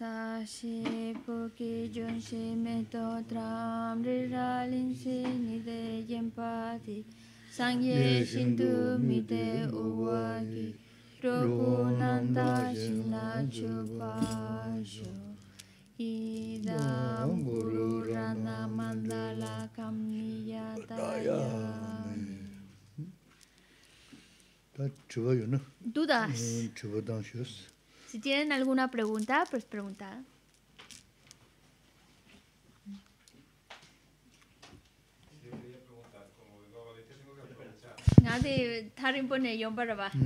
Sashi Puki Junshi Meto Tram Riralin Sini de Yempati Sangye Shindu Mite Uwagi Rokunanda Shila Chupasho Idam Guru Rana Mandala Kamiyataya. Dudas. Si tienen alguna pregunta, pues preguntad. Yo quería preguntar, como digo, a veces tengo que aprovechar. Nadie está impone yo para abajo.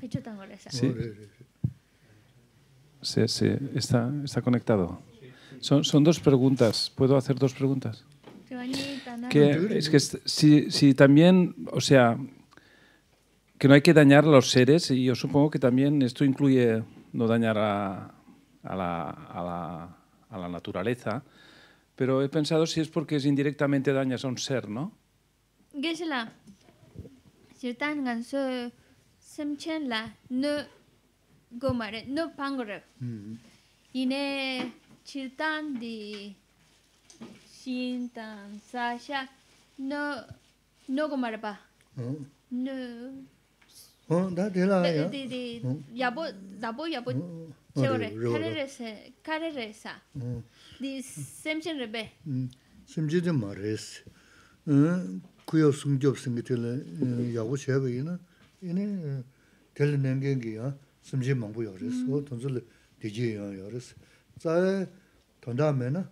Pecho tan grueso. Sí, está conectado. Son dos preguntas. ¿Puedo hacer dos preguntas? Que es que si también, o sea, que no hay que dañar a los seres, y yo supongo que también esto incluye no dañar a la naturaleza, pero he pensado si es porque es indirectamente dañas a un ser, ¿no? Gesela, si tan ganso semchenla no gomare no pangore, y ne chiltan di Shintan, Sasha, no comarpa. No. Yabo, chévere. Careresa. Di semchen rebe. Semchen de mares. Cuyo sumjob sumgitele yabo chévere, ¿no? Ine tele nengengi ya semchen mambo yares. O entonces dije ya yares. Sabe tonda mena.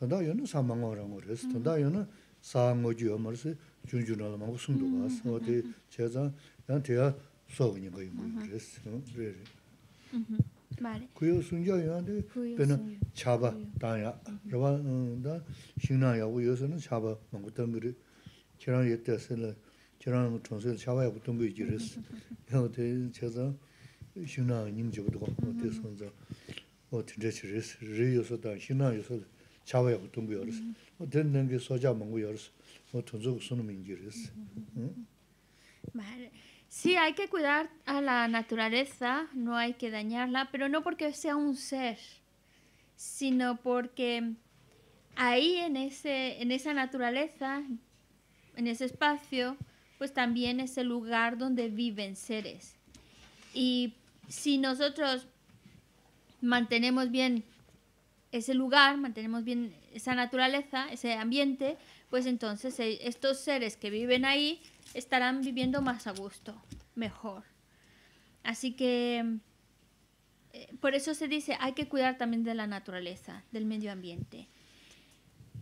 Tanda yo no samango rangores, tanda yo no sango yo amarse, junjunal mango sundugas, no te chesa, ya te ha soñado con ingores, no, vale. Cuyo sunjo yo ande, pero chaba, tanya, raba, da, shina ya cuyo son chaba, mango tambiri, chirán yete asela, chirán chonsel chaba ya gutumbi ingores, no te chesa, shina ningjobdo, no te sonza, no te deseres, río soda, shina yo soda. Chávez, tú me oyes. O tienen que soñar mangueros. O todos son mingires. Sí, hay que cuidar a la naturaleza, no hay que dañarla, pero no porque sea un ser, sino porque ahí en esa naturaleza, en ese espacio, pues también es el lugar donde viven seres. Y si nosotros mantenemos bien ese lugar, mantenemos bien esa naturaleza, ese ambiente, pues entonces estos seres que viven ahí estarán viviendo más a gusto, mejor. Así que por eso se dice, hay que cuidar también de la naturaleza, del medio ambiente.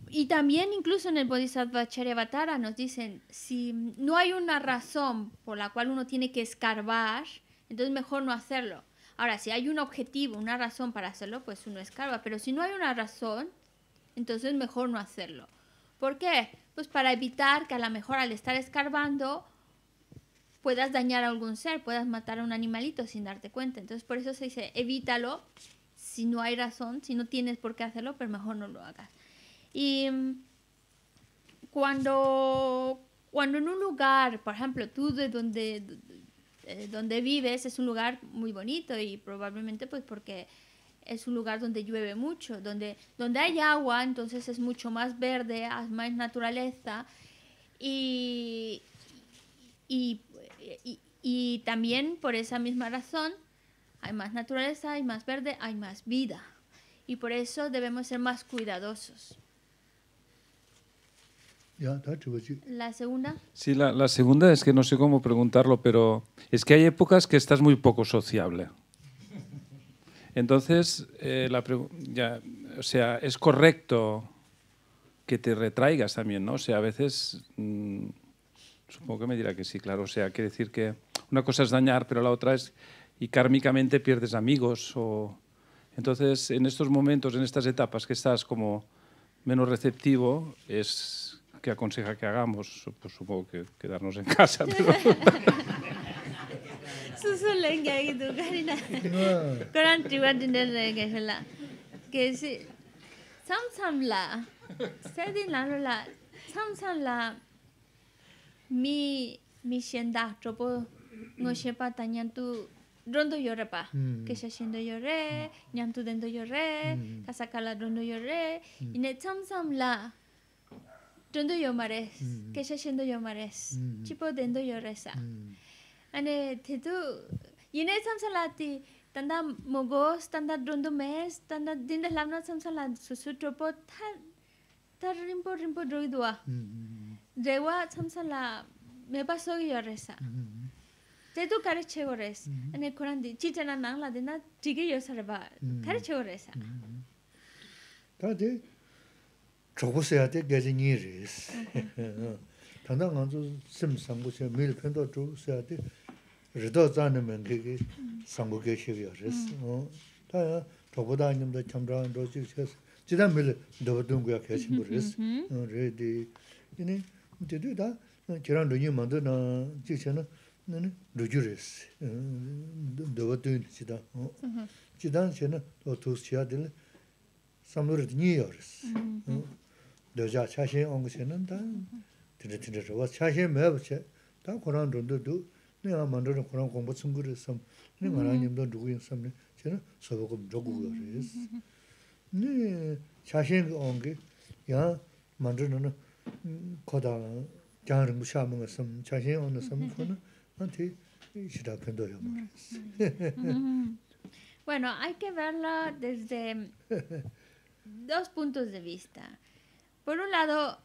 Y también incluso en el Bodhisattva Charyavatara nos dicen, si no hay una razón por la cual uno tiene que escarbar, entonces mejor no hacerlo. Ahora, si hay un objetivo, una razón para hacerlo, pues uno escarba. Pero si no hay una razón, entonces mejor no hacerlo. ¿Por qué? Pues para evitar que a lo mejor al estar escarbando puedas dañar a algún ser, puedas matar a un animalito sin darte cuenta. Entonces por eso se dice, evítalo si no hay razón, si no tienes por qué hacerlo, pero mejor no lo hagas. Y cuando en un lugar, por ejemplo, tú de donde vives es un lugar muy bonito y probablemente pues porque es un lugar donde llueve mucho, donde hay agua, entonces es mucho más verde, hay más naturaleza y también por esa misma razón hay más naturaleza, hay más verde, hay más vida y por eso debemos ser más cuidadosos. ¿La segunda? Sí, la segunda es que no sé cómo preguntarlo, pero es que hay épocas que estás muy poco sociable. Entonces, o sea, es correcto que te retraigas también, ¿no? O sea, a veces, supongo que me dirá que sí, claro, o sea, quiere decir que una cosa es dañar, pero la otra es, y kármicamente pierdes amigos, o... Entonces, en estos momentos, en estas etapas que estás como menos receptivo, es... ¿Qué aconseja que hagamos? Pues supongo que quedarnos en casa. Pero... rondo yorrepa, que se siendo yorre, ñamtu dendo yorre, casacala rondo yorre, y ne tam sam la rondo yomares, que se siendo yomares, chipo dendo yorresa. Ane te tu, y ne tam salati, tanda mogos, tanda rondo mes, tanda dindas lamna tam salat, susutropo, tar rimpo rimpo droidua. Rewa tam salat, me pasó yorresa. Te tu carechegores, en el Corán dice, chichana nang la dena, chique yo salva, carechegores. Tati, chocosea te gallineres. Tanda ganso sim sanguche, mil pendo chocosea te, redo zanemen que sanguche chiviores. Taya, chocoda anim de chambra en dos chiches, chida mil dobdunguya kechimores. Ready, ini, te tu da, chiran doñi mando na chichana. Rujures, devotin, chida. Chidan chena, otus chiadil, samur niors. Doja chache ongusenan, tinitinit, was chache mevche, ta coran rundu do, nea mandor coran combatsungur some, nimaranum don't do in some chena, sovacum dogures. Ne chache ongi, ya, mandorana, coda, jarring shaman, some chache on the samfona. Bueno, hay que verlo desde dos puntos de vista. Por un lado,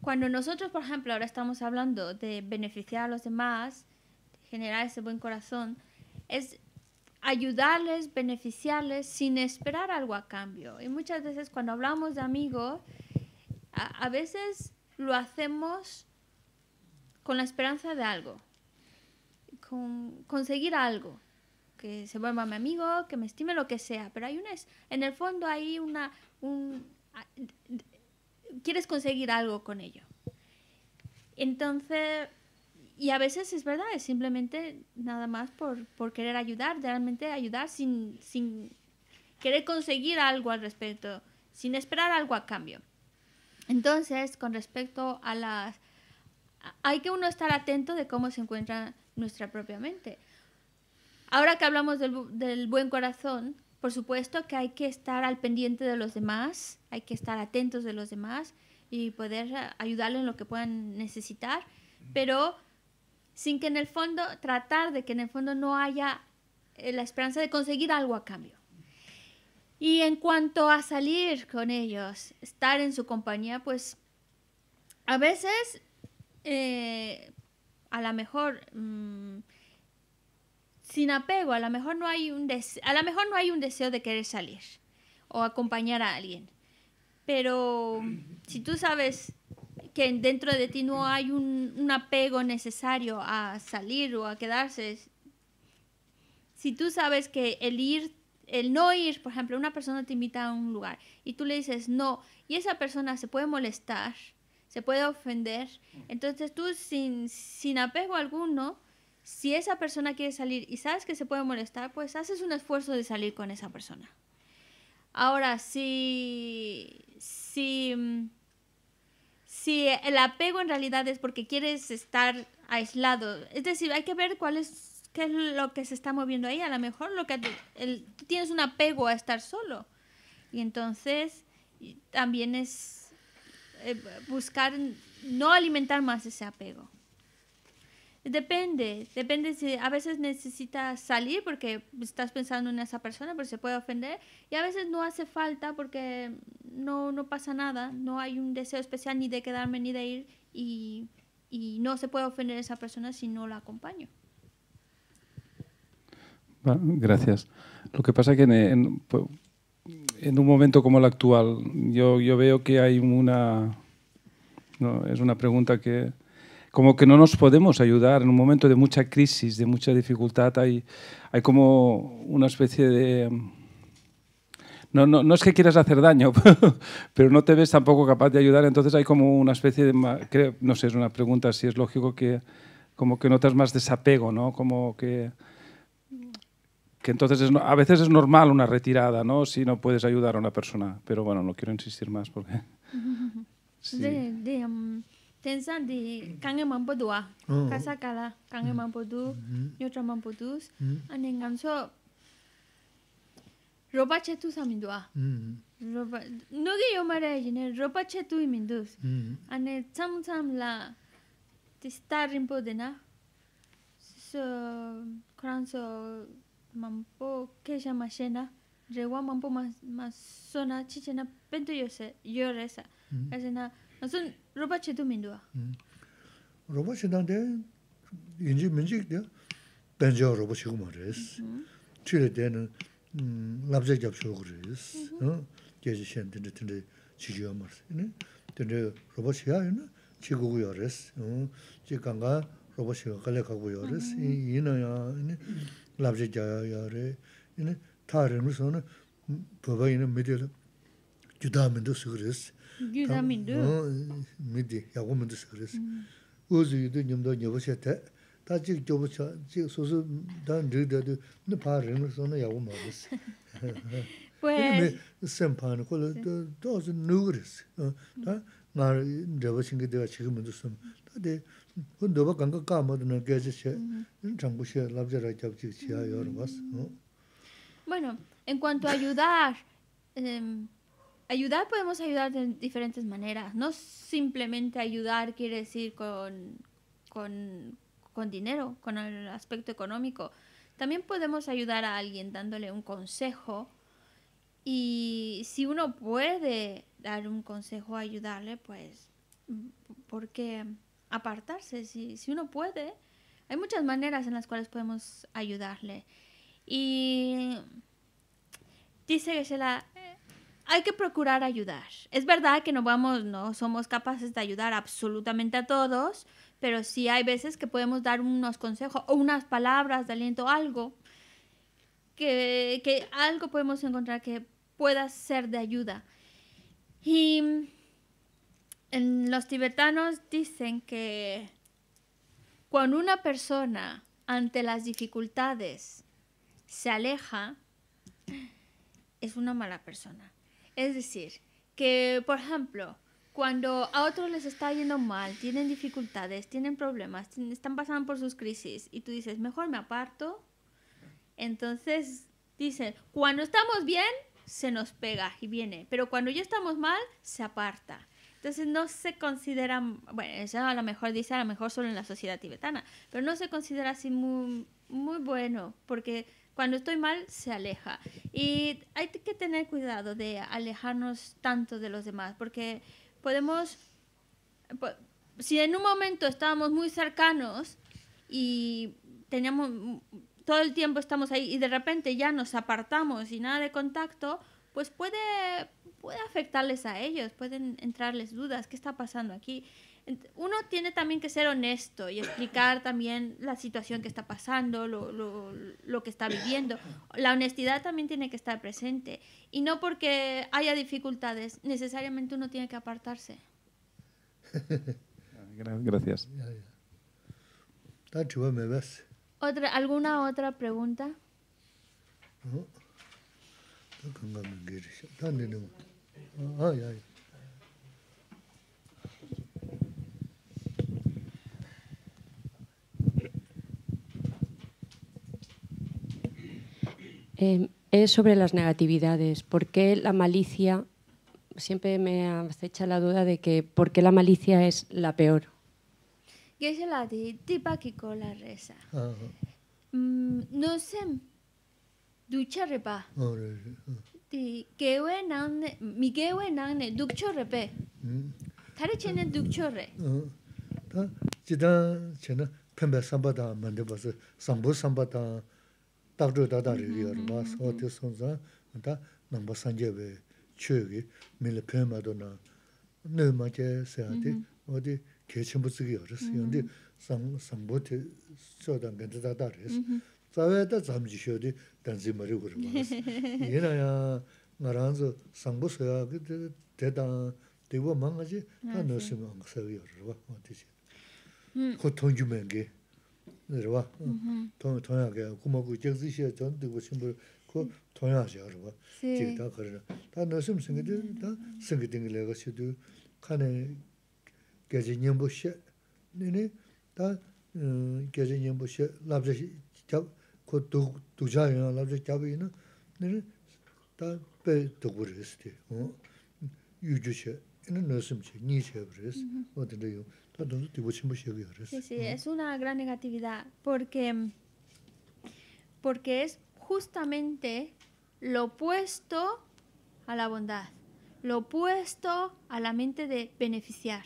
cuando nosotros, por ejemplo, ahora estamos hablando de beneficiar a los demás, generar ese buen corazón, es ayudarles, beneficiarles sin esperar algo a cambio. Y muchas veces cuando hablamos de amigos, a veces lo hacemos con la esperanza de algo, con conseguir algo, que se vuelva mi amigo, que me estime, lo que sea, pero hay una, en el fondo hay una, quieres conseguir algo con ello. Entonces, y a veces es verdad, es simplemente nada más por querer ayudar, realmente ayudar sin querer conseguir algo al respecto, sin esperar algo a cambio. Entonces, con respecto a las... Hay que uno estar atento de cómo se encuentra nuestra propia mente. Ahora que hablamos del buen corazón, por supuesto que hay que estar al pendiente de los demás, hay que estar atentos de los demás y poder ayudarlos en lo que puedan necesitar, pero sin que en el fondo, tratar de que en el fondo no haya la esperanza de conseguir algo a cambio. Y en cuanto a salir con ellos, estar en su compañía, pues a veces... a lo mejor sin apego, a lo mejor no hay un deseo de querer salir o acompañar a alguien, pero si tú sabes que dentro de ti no hay un apego necesario a salir o a quedarse, si tú sabes que el no ir, por ejemplo, una persona te invita a un lugar y tú le dices no y esa persona se puede molestar, se puede ofender. Entonces tú, sin apego alguno, si esa persona quiere salir y sabes que se puede molestar, pues haces un esfuerzo de salir con esa persona. Ahora, si el apego en realidad es porque quieres estar aislado, es decir, hay que ver qué es lo que se está moviendo ahí. A lo mejor tú tienes un apego a estar solo. Y entonces también es... buscar no alimentar más ese apego. Depende si a veces necesitas salir porque estás pensando en esa persona pero se puede ofender, y a veces no hace falta porque no pasa nada, no hay un deseo especial ni de quedarme ni de ir, y no se puede ofender a esa persona si no la acompaño. Bueno, gracias. Lo que pasa es que en un momento como el actual, yo veo que hay una... No, es una pregunta que... Como que no nos podemos ayudar. En un momento de mucha crisis, de mucha dificultad, hay como una especie de... No es que quieras hacer daño, pero no te ves tampoco capaz de ayudar. Entonces hay como una especie de... No sé, es una pregunta, si es lógico que... Como que notas más desapego, ¿no? Como que... Que entonces a veces es normal una retirada, ¿no? Si no puedes ayudar a una persona. Pero bueno, no quiero insistir más porque... Sí. Tensan di kange mampu dua, kasa kala kange mampu du, nyotra mampu dus, anengan so ropa chetu samindua, ropa nugi yomare jine ropa chetu imindus, ane sam sam la tistar rimpo dena, so koran so mampu kesha mashena, rewa mampu masona chichena pentu yose yoresa, kasena asun roba chetu mindua. Roba chetante inji minjik de benja roba chetu mares. Chile de labje jab shogres. Geji shende de chiyo mars. De roba cheya na chigu yores. Chikanga roba cheya kale kagu yores. Ina ya labje jaya yare. Ina tarenu sona baba ina medela juda mindu sugres. Gyuda mindu. Midi, yago mindu sikres. Uzu yudu nyumda nyabashete. Ta chik jobacha, chik sosu dan ridadu, ni pa rinlu sona yago maagis. Pues. Senpani kola, dozu nugres. Ta ngar jabashingi dewa chiki mindu sum. Ta de, hundoba kanka kaamadu na gaja she, changu she, labja rajab chik chiya yorwas. Bueno, en cuanto a ayudar, ayudar podemos ayudar de diferentes maneras. No simplemente ayudar quiere decir con dinero, con el aspecto económico. También podemos ayudar a alguien dándole un consejo. Y si uno puede dar un consejo, ayudarle, pues, ¿por qué apartarse? Si uno puede, hay muchas maneras en las cuales podemos ayudarle. Y dice que se la... Hay que procurar ayudar. Es verdad que no somos capaces de ayudar absolutamente a todos, pero sí hay veces que podemos dar unos consejos o unas palabras de aliento, algo que algo podemos encontrar que pueda ser de ayuda. Y los tibetanos dicen que cuando una persona ante las dificultades se aleja, es una mala persona. Es decir, que, por ejemplo, cuando a otros les está yendo mal, tienen dificultades, tienen problemas, están pasando por sus crisis, y tú dices, mejor me aparto, entonces dicen, cuando estamos bien, se nos pega y viene, pero cuando ya estamos mal, se aparta. Entonces no se considera, bueno, eso a lo mejor dice, a lo mejor solo en la sociedad tibetana, pero no se considera así muy, muy bueno, porque... Cuando estoy mal, se aleja. Y hay que tener cuidado de alejarnos tanto de los demás, porque podemos... Si en un momento estábamos muy cercanos y teníamos todo el tiempo estamos ahí y de repente ya nos apartamos y nada de contacto, pues puede afectarles a ellos, pueden entrarles dudas, ¿qué está pasando aquí? Uno tiene también que ser honesto y explicar también la situación que está pasando, lo que está viviendo. La honestidad también tiene que estar presente. Y no porque haya dificultades, necesariamente uno tiene que apartarse. Gracias. ¿Alguna otra pregunta? Es sobre las negatividades. ¿Por qué la malicia? Siempre me acecha la duda de que ¿por qué la malicia es la peor? Geshe la di tipakiko la reza. No sé. Ducha repa. Ti kewe nan mi kewe nan ne dukcho repe. Tare chene dukcho re. Ta chida chena pemba sambata mande bas sambo sambata. Tagdo dada riyor mas ote sonza anta namba sanjebe chögi mele pemadona ne maje seati odi kechimbutsigi yoris yondi sambote sodan gende dada res zaveda zamji shodi danzi mari gurmas yena ya naranzo sambo soyagi deda dewa mangaji anosima angsayor wa ote ko tonjumenge 내려와. 통통하게 고모고 적지시에 전되고 심부 그 통하셔 가지고 지다 거려. 다 넣으면 생기들 다 생기들 내가 시도 칸에 Gazi Nyambu She, Nini, Ta Gazi Nyambu She, Labza Chab, Ko Tuja Yina, Labza Chab Yina, Nini, Ta Pe Tugur Histi, Yuju She, Nini Nusim She, Ni She Bres, Wadanda Yung, Ta Dundu Tibu Chimbu She Bres. Sí, sí, es una gran negatividad, porque es justamente lo opuesto a la bondad, lo opuesto a la mente de beneficiar.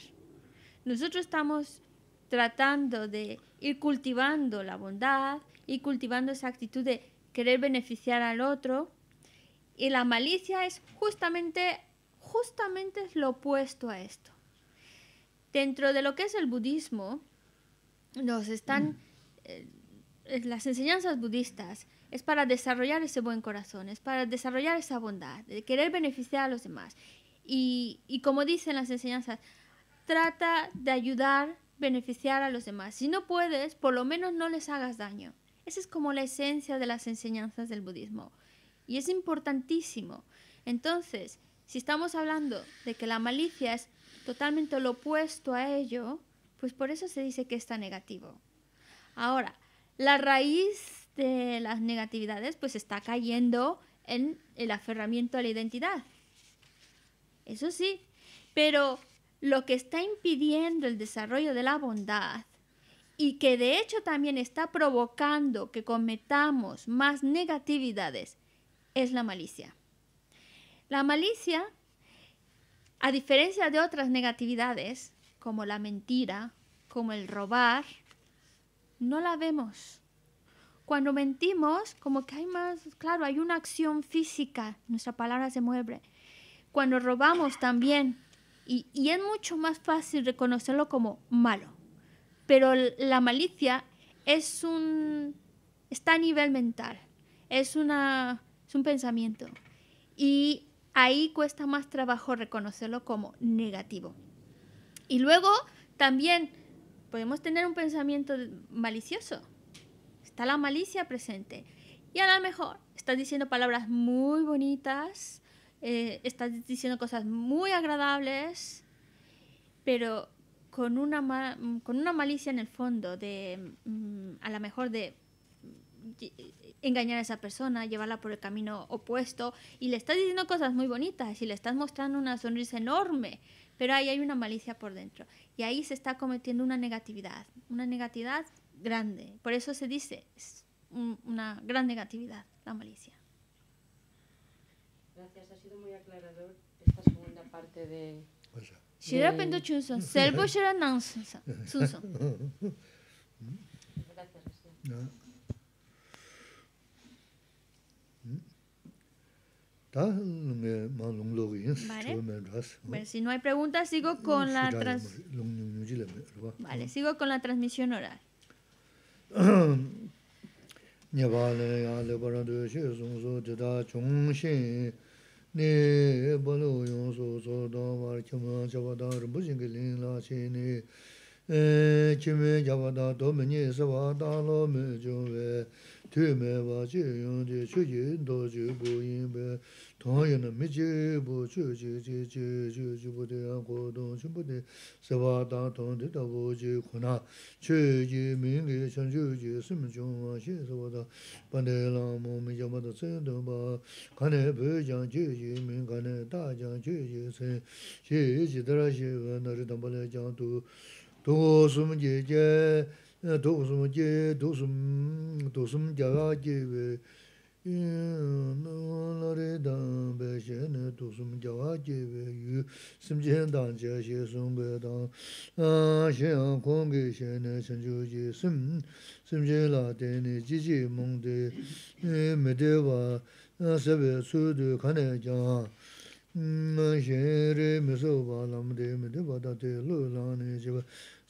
Nosotros estamos tratando de ir cultivando la bondad y cultivando esa actitud de querer beneficiar al otro, y la malicia es justamente lo opuesto a esto. Dentro de lo que es el budismo, nos están las enseñanzas budistas es para desarrollar ese buen corazón, es para desarrollar esa bondad, de querer beneficiar a los demás. Y como dicen las enseñanzas, trata de ayudar, beneficiar a los demás. Si no puedes, por lo menos no les hagas daño. Esa es como la esencia de las enseñanzas del budismo. Y es importantísimo. Entonces, si estamos hablando de que la malicia es totalmente lo opuesto a ello, pues por eso se dice que está negativo. Ahora, la raíz de las negatividades pues está cayendo en el aferramiento a la identidad. Eso sí, pero lo que está impidiendo el desarrollo de la bondad y que de hecho también está provocando que cometamos más negatividades es la malicia. La malicia, a diferencia de otras negatividades como la mentira, como el robar, no la vemos. Cuando mentimos, como que hay más, claro, hay una acción física, nuestra palabra se mueve. Cuando robamos también, y es mucho más fácil reconocerlo como malo. Pero la malicia está a nivel mental, es un pensamiento. Y ahí cuesta más trabajo reconocerlo como negativo. Y luego también podemos tener un pensamiento malicioso. Está la malicia presente. Y a lo mejor estás diciendo palabras muy bonitas, estás diciendo cosas muy agradables, pero con una malicia en el fondo de, a lo mejor de engañar a esa persona, llevarla por el camino opuesto, y le estás diciendo cosas muy bonitas y le estás mostrando una sonrisa enorme, pero ahí hay una malicia por dentro. Y ahí se está cometiendo una negatividad grande. Por eso se dice, es una gran negatividad, la malicia. Gracias, ha sido muy aclarador esta segunda parte de... Bueno, si no hay preguntas, sigo con la transmisión oral.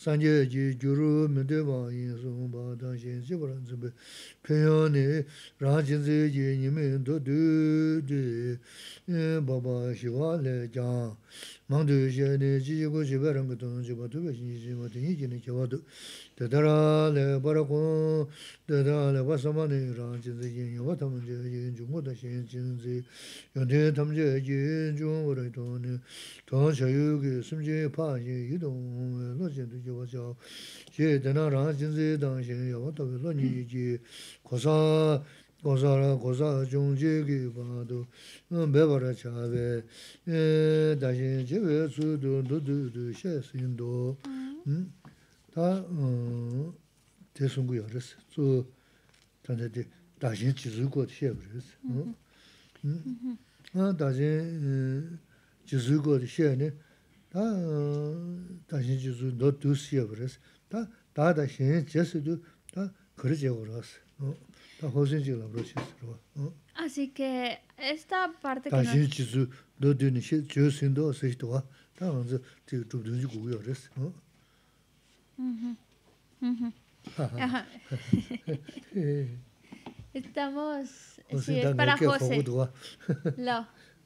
Sanje ji juru medeva yin sung ba dan shen sivaran zimbe peyane rajin zi ji nime do du di baba shiva le jang mangdu shene ji jigo shivaran gaton jiba tube shin jima tingi jine kewadu tadara le barakon tadara le vasamani rajin zi yin yavatam je yin jungo da shen jin zi yonte tam je yin jungo rai toni ton shayu ki simje pa yin yidong lo shen tu she tena rangsin se dangshin yawa tabi lo nyi ki kosa kosa ra kosa chung che ki padu beba ra chabe dangshin chewe su du du du du she sin do ta te sungu ya resi su tante te dangshin chizu ko te shebe resi dangshin chizu ko te she ne 다시 주스 너 두시야 그래서 다 다다시 제스도 다 그러지 그러스 다 호신지라 그러시스로 así que esta parte que 다시 주스 너 드니시 주스인도 쓰시도가 다 먼저 두 두지 고요 그래서 estamos sí para José lo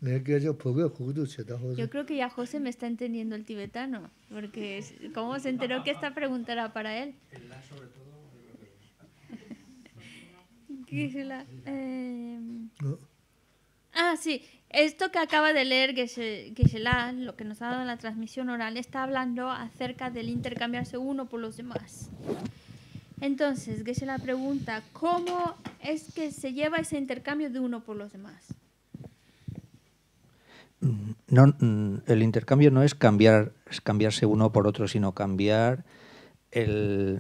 Yo creo que ya José me está entendiendo el tibetano, porque ¿cómo se enteró que esta pregunta era para él? Sí, esto que acaba de leer Geshe-la, lo que nos ha dado en la transmisión oral, está hablando acerca del intercambiarse uno por los demás. Entonces, Geshe-la pregunta, ¿cómo es que se lleva ese intercambio de uno por los demás? No, el intercambio no es cambiarse uno por otro, sino cambiar el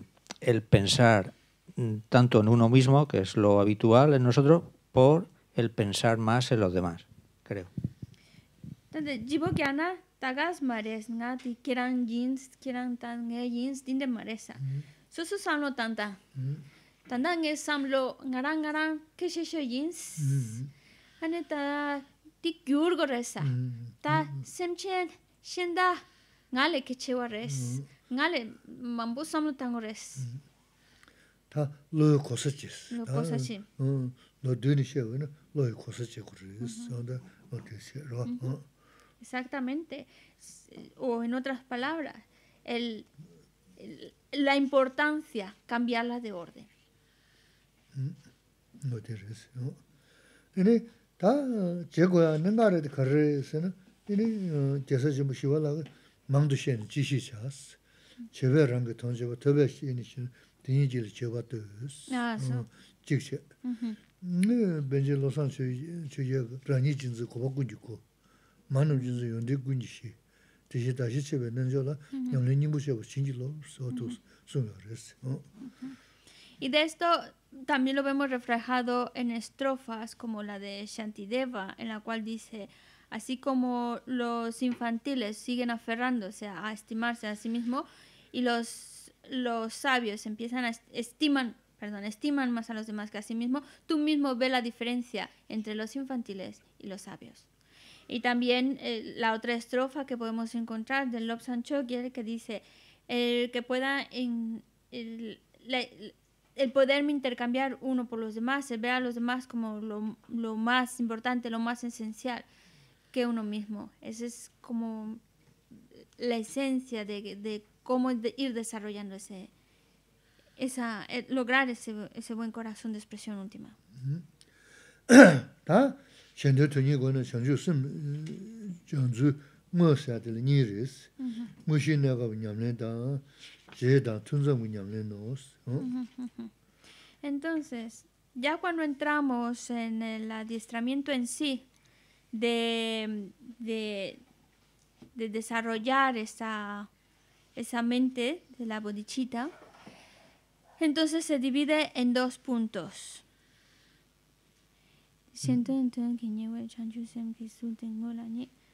pensar tanto en uno mismo, que es lo habitual en nosotros, por el pensar más en los demás, creo. Entonces, Jibokyana, Tagas Mares, Nati, Kiran Jins, Kiran Tange Jins, Dinde Maresa. Susu Samlo Tanta. Tandange Samlo, Ngaran Ngaran, Kesheche Jins. Aneta. Tik yurgo resa. Ta semchen shenda ngale kechewa res. Ngale mambu samlo tango res. Ta loyo kosachis. Loyo kosachis. No duni shewe no loyo kosachis kuris. Onda no te sierra. Exactamente. O en otras palabras, la importancia cambiarla de orden. No te res. Ene 다 제고야 능가르 거르스는 이니 제서지 무시와라 망두시엔 지시자스 제베랑 그 돈제고 더베시니신 디니질 제바도스 나서 직시 네 벤제 로산치 주여 브라니진즈 고바군지고 만음진즈 연데 군지시 대시 다시 제베는 졸라 영련님 무시고 진지로 소토스 소르스 Y de esto también lo vemos reflejado en estrofas como la de Shantideva, en la cual dice, así como los infantiles siguen aferrándose a estimarse a sí mismos y los sabios empiezan a estiman más a los demás que a sí mismos, tú mismo ves la diferencia entre los infantiles y los sabios. Y también la otra estrofa que podemos encontrar del Lobsang Chö que dice, que pueda... El poderme intercambiar uno por los demás, el ver a los demás como lo más importante, lo más esencial que uno mismo. Esa es como la esencia de cómo ir desarrollando lograr ese buen corazón de expresión última. Entonces, ya cuando entramos en el adiestramiento en sí de desarrollar esa mente de la bodhichitta, entonces se divide en dos puntos.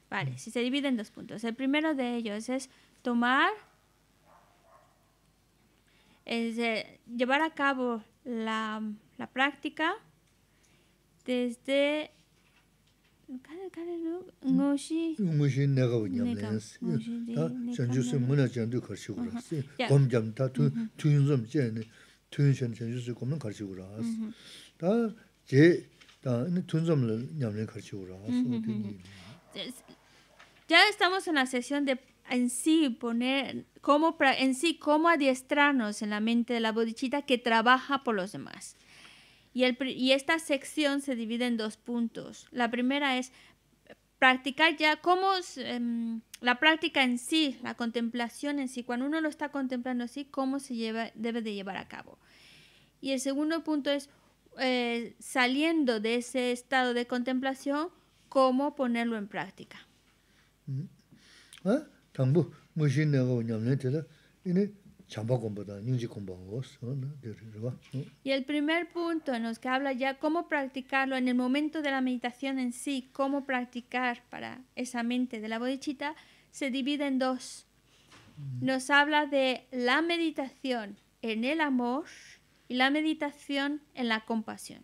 Vale, se divide en dos puntos. El primero de ellos es llevar a cabo la práctica desde Ya estamos en la sesión de en sí poner cómo en sí cómo adiestrarnos en la mente de la bodhichitta que trabaja por los demás. Y esta sección se divide en dos puntos. La primera es practicar ya cómo la práctica en sí, la contemplación en sí, cuando uno lo está contemplando así, cómo se lleva, debe de llevar a cabo. Y el segundo punto es saliendo de ese estado de contemplación, cómo ponerlo en práctica. Y el primer punto en los que habla ya cómo practicarlo en el momento de la meditación en sí, cómo practicar para esa mente de la bodhichitta, se divide en dos. Nos habla de la meditación en el amor y la meditación en la compasión.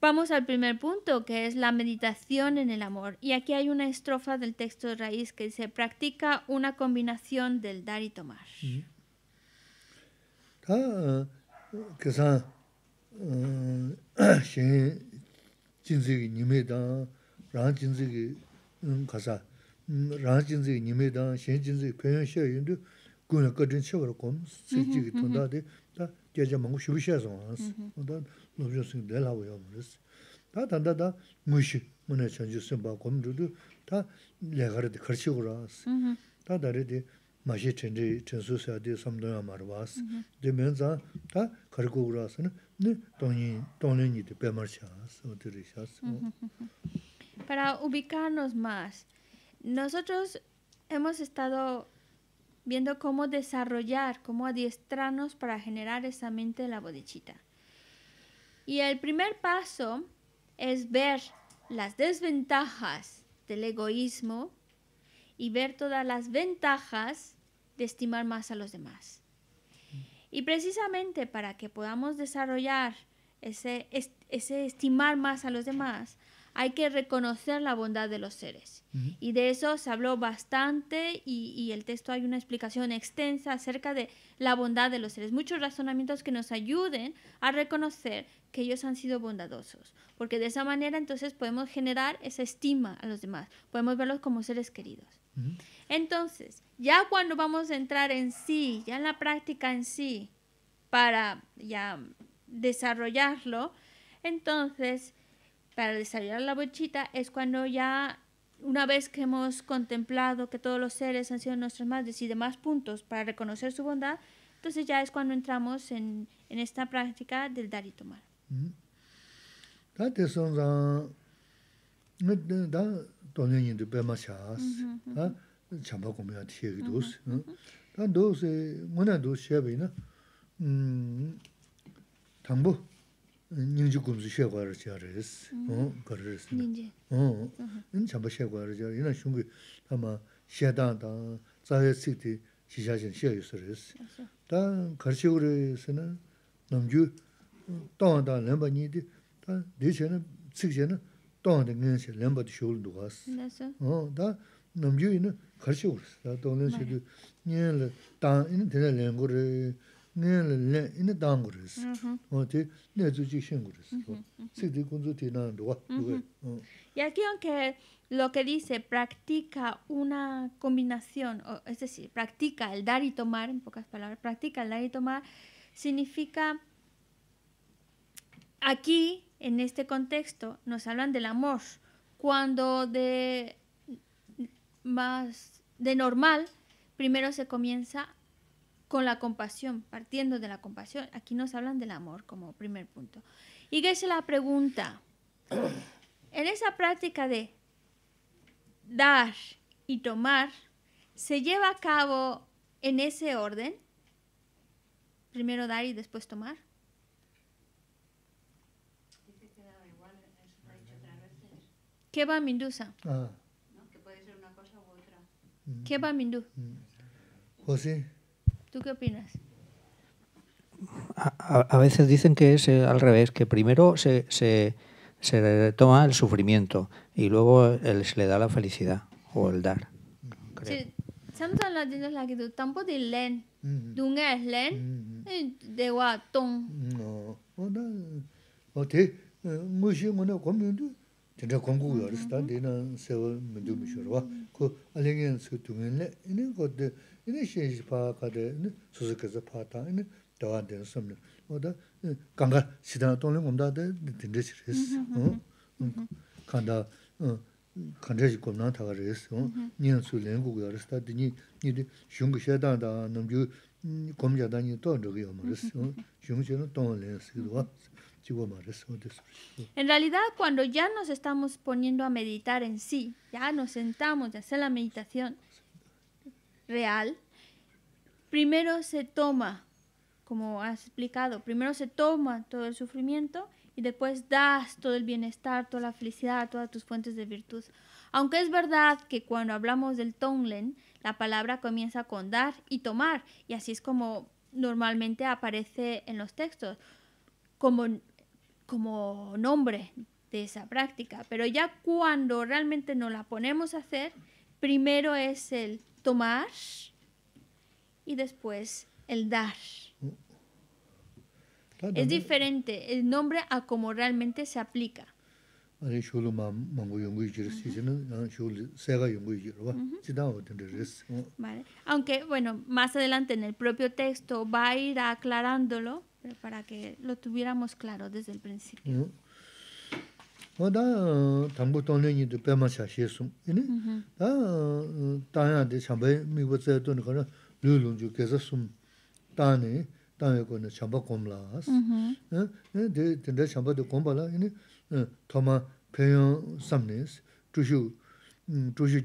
Vamos al primer punto, que es la meditación en el amor. Y aquí hay una estrofa del texto de raíz que dice, practica una combinación del dar y tomar. Para ubicarnos más, nosotros hemos estado viendo cómo desarrollar, cómo adiestrarnos para generar esa mente de la bodhichitta. Y el primer paso es ver las desventajas del egoísmo y ver todas las ventajas de estimar más a los demás. Y precisamente para que podamos desarrollar ese estimar más a los demás, hay que reconocer la bondad de los seres. Y de eso se habló bastante y el texto hay una explicación extensa acerca de la bondad de los seres. Muchos razonamientos que nos ayuden a reconocer que ellos han sido bondadosos. Porque de esa manera entonces podemos generar esa estima a los demás. Podemos verlos como seres queridos. Entonces, ya cuando vamos a entrar en sí, ya en la práctica en sí, para ya desarrollarlo, entonces... Para desarrollar la bodhichitta es cuando ya, una vez que hemos contemplado que todos los seres han sido nuestras madres y demás puntos para reconocer su bondad, entonces ya es cuando entramos en esta práctica del dar y tomar. Y aquí, aunque lo que dice practica una combinación, o, es decir, practica el dar y tomar, en pocas palabras, practica el dar y tomar, significa aquí, en este contexto, nos hablan del amor, cuando de normal, primero se comienza con la compasión, partiendo de la compasión. Aquí nos hablan del amor como primer punto. Y Geshe la pregunta, en esa práctica de dar y tomar, ¿se lleva a cabo en ese orden? Primero dar y después tomar. ¿Qué va, Mindusa? Que puede ser una cosa u otra. ¿Qué va, Mindu? José. ¿Tú qué opinas? A veces dicen que es al revés, que primero se toma el sufrimiento y luego se le da la felicidad o el dar. Sí, sometimes la gente like to tampo de len, dunga es len, de wa tong. Okay, mushi mona community, tende kongu yor stand in se mundu mishorwa, ko alingen su tungenle, ine god de ine sheji pa ka de suzukaza pa ta ine dawan de somne. Oda kanga sidana tonlen omda de tende siris. Kanda 간절히 고난 타가랬어. 니은수 랭국이 알았다더니 니들 중국에다가 남주 검자단이 또 저기요 말았어. 중국에는 똥을했어. 지고 말았어. En realidad cuando ya nos estamos poniendo a meditar en sí, ya nos sentamos a hacer la meditación real, primero se toma, como has explicado, primero se toma todo el sufrimiento y después das todo el bienestar, toda la felicidad, todas tus fuentes de virtud. Aunque es verdad que cuando hablamos del Tonglen, la palabra comienza con dar y tomar, y así es como normalmente aparece en los textos, como nombre de esa práctica. Pero ya cuando realmente nos la ponemos a hacer, primero es el tomar y después el dar. Es diferente el nombre a como realmente se aplica. Vale. Aunque, bueno, más adelante en el propio texto va a ir aclarándolo, pero para que lo tuviéramos claro desde el principio. 다음에는 참바 곰라스 네 근데 참바도 곰발라 이니 토마 페요 삼네스 주슈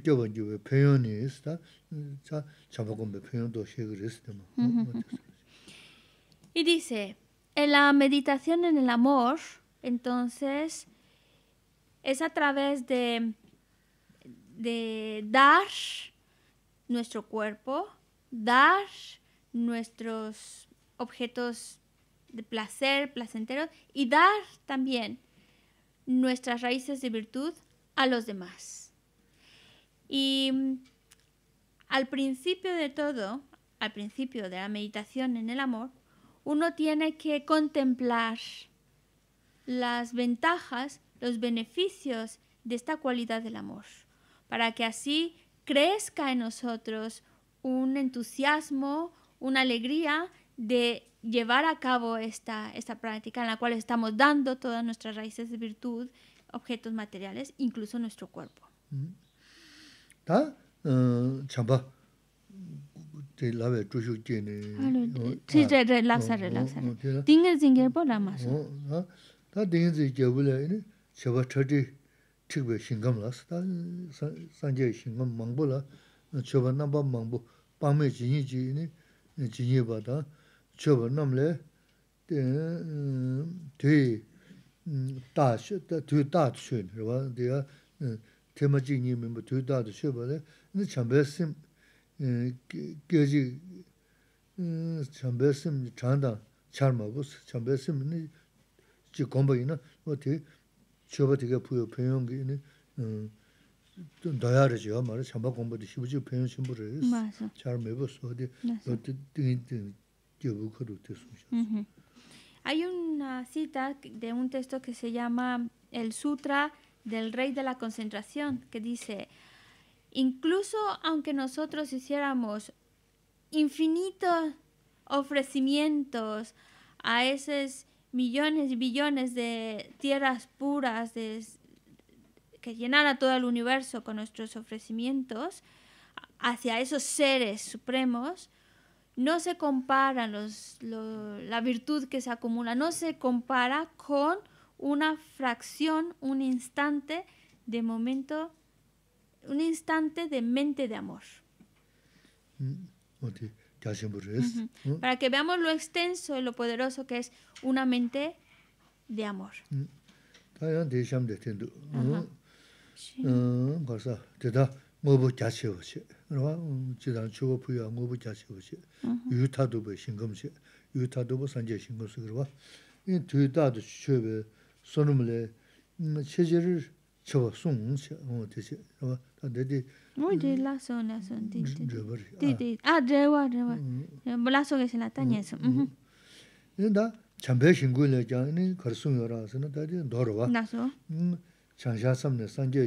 껴버지고 페요니스다 자 참바 곰베 페요도 시그레스데마. Y dice, en la meditación en el amor, entonces es a través de dar nuestro cuerpo, dar nuestros objetos de placer, placenteros, y dar también nuestras raíces de virtud a los demás. Y al principio de todo, al principio de la meditación en el amor, uno tiene que contemplar las ventajas, los beneficios de esta cualidad del amor, para que así crezca en nosotros un entusiasmo, una alegría de llevar a cabo esta práctica en la cual estamos dando todas nuestras raíces de virtud, objetos materiales, incluso nuestro cuerpo. Sí, relaxa. Dinge zinger por la masa. Chöba namle tui taat shön, rwa, diya tema jingyi mimba tui taat shöba le, ni chambesim chanda charma bus, chambesim ni jikomba ina, wati chöba tiga puyo penyongi ini daya rajiwa mara, chamba komba di shibuji penyon shimbu reyes, charma bus, wati dingi Hay una cita de un texto que se llama el Sutra del Rey de la Concentración, que dice, incluso aunque nosotros hiciéramos infinitos ofrecimientos a esos millones y billones de tierras puras que llenara todo el universo con nuestros ofrecimientos hacia esos seres supremos, no se compara la virtud que se acumula, no se compara con una fracción, un instante de momento, un instante de mente de amor. Para que veamos lo extenso y lo poderoso que es una mente de amor. Sí. Uy, lazo. Ah, rewa. Lazo que se la taña eso. Chambe shingule jani karsun yora sana tadi dorwa. Lazo. Changsha samne sanje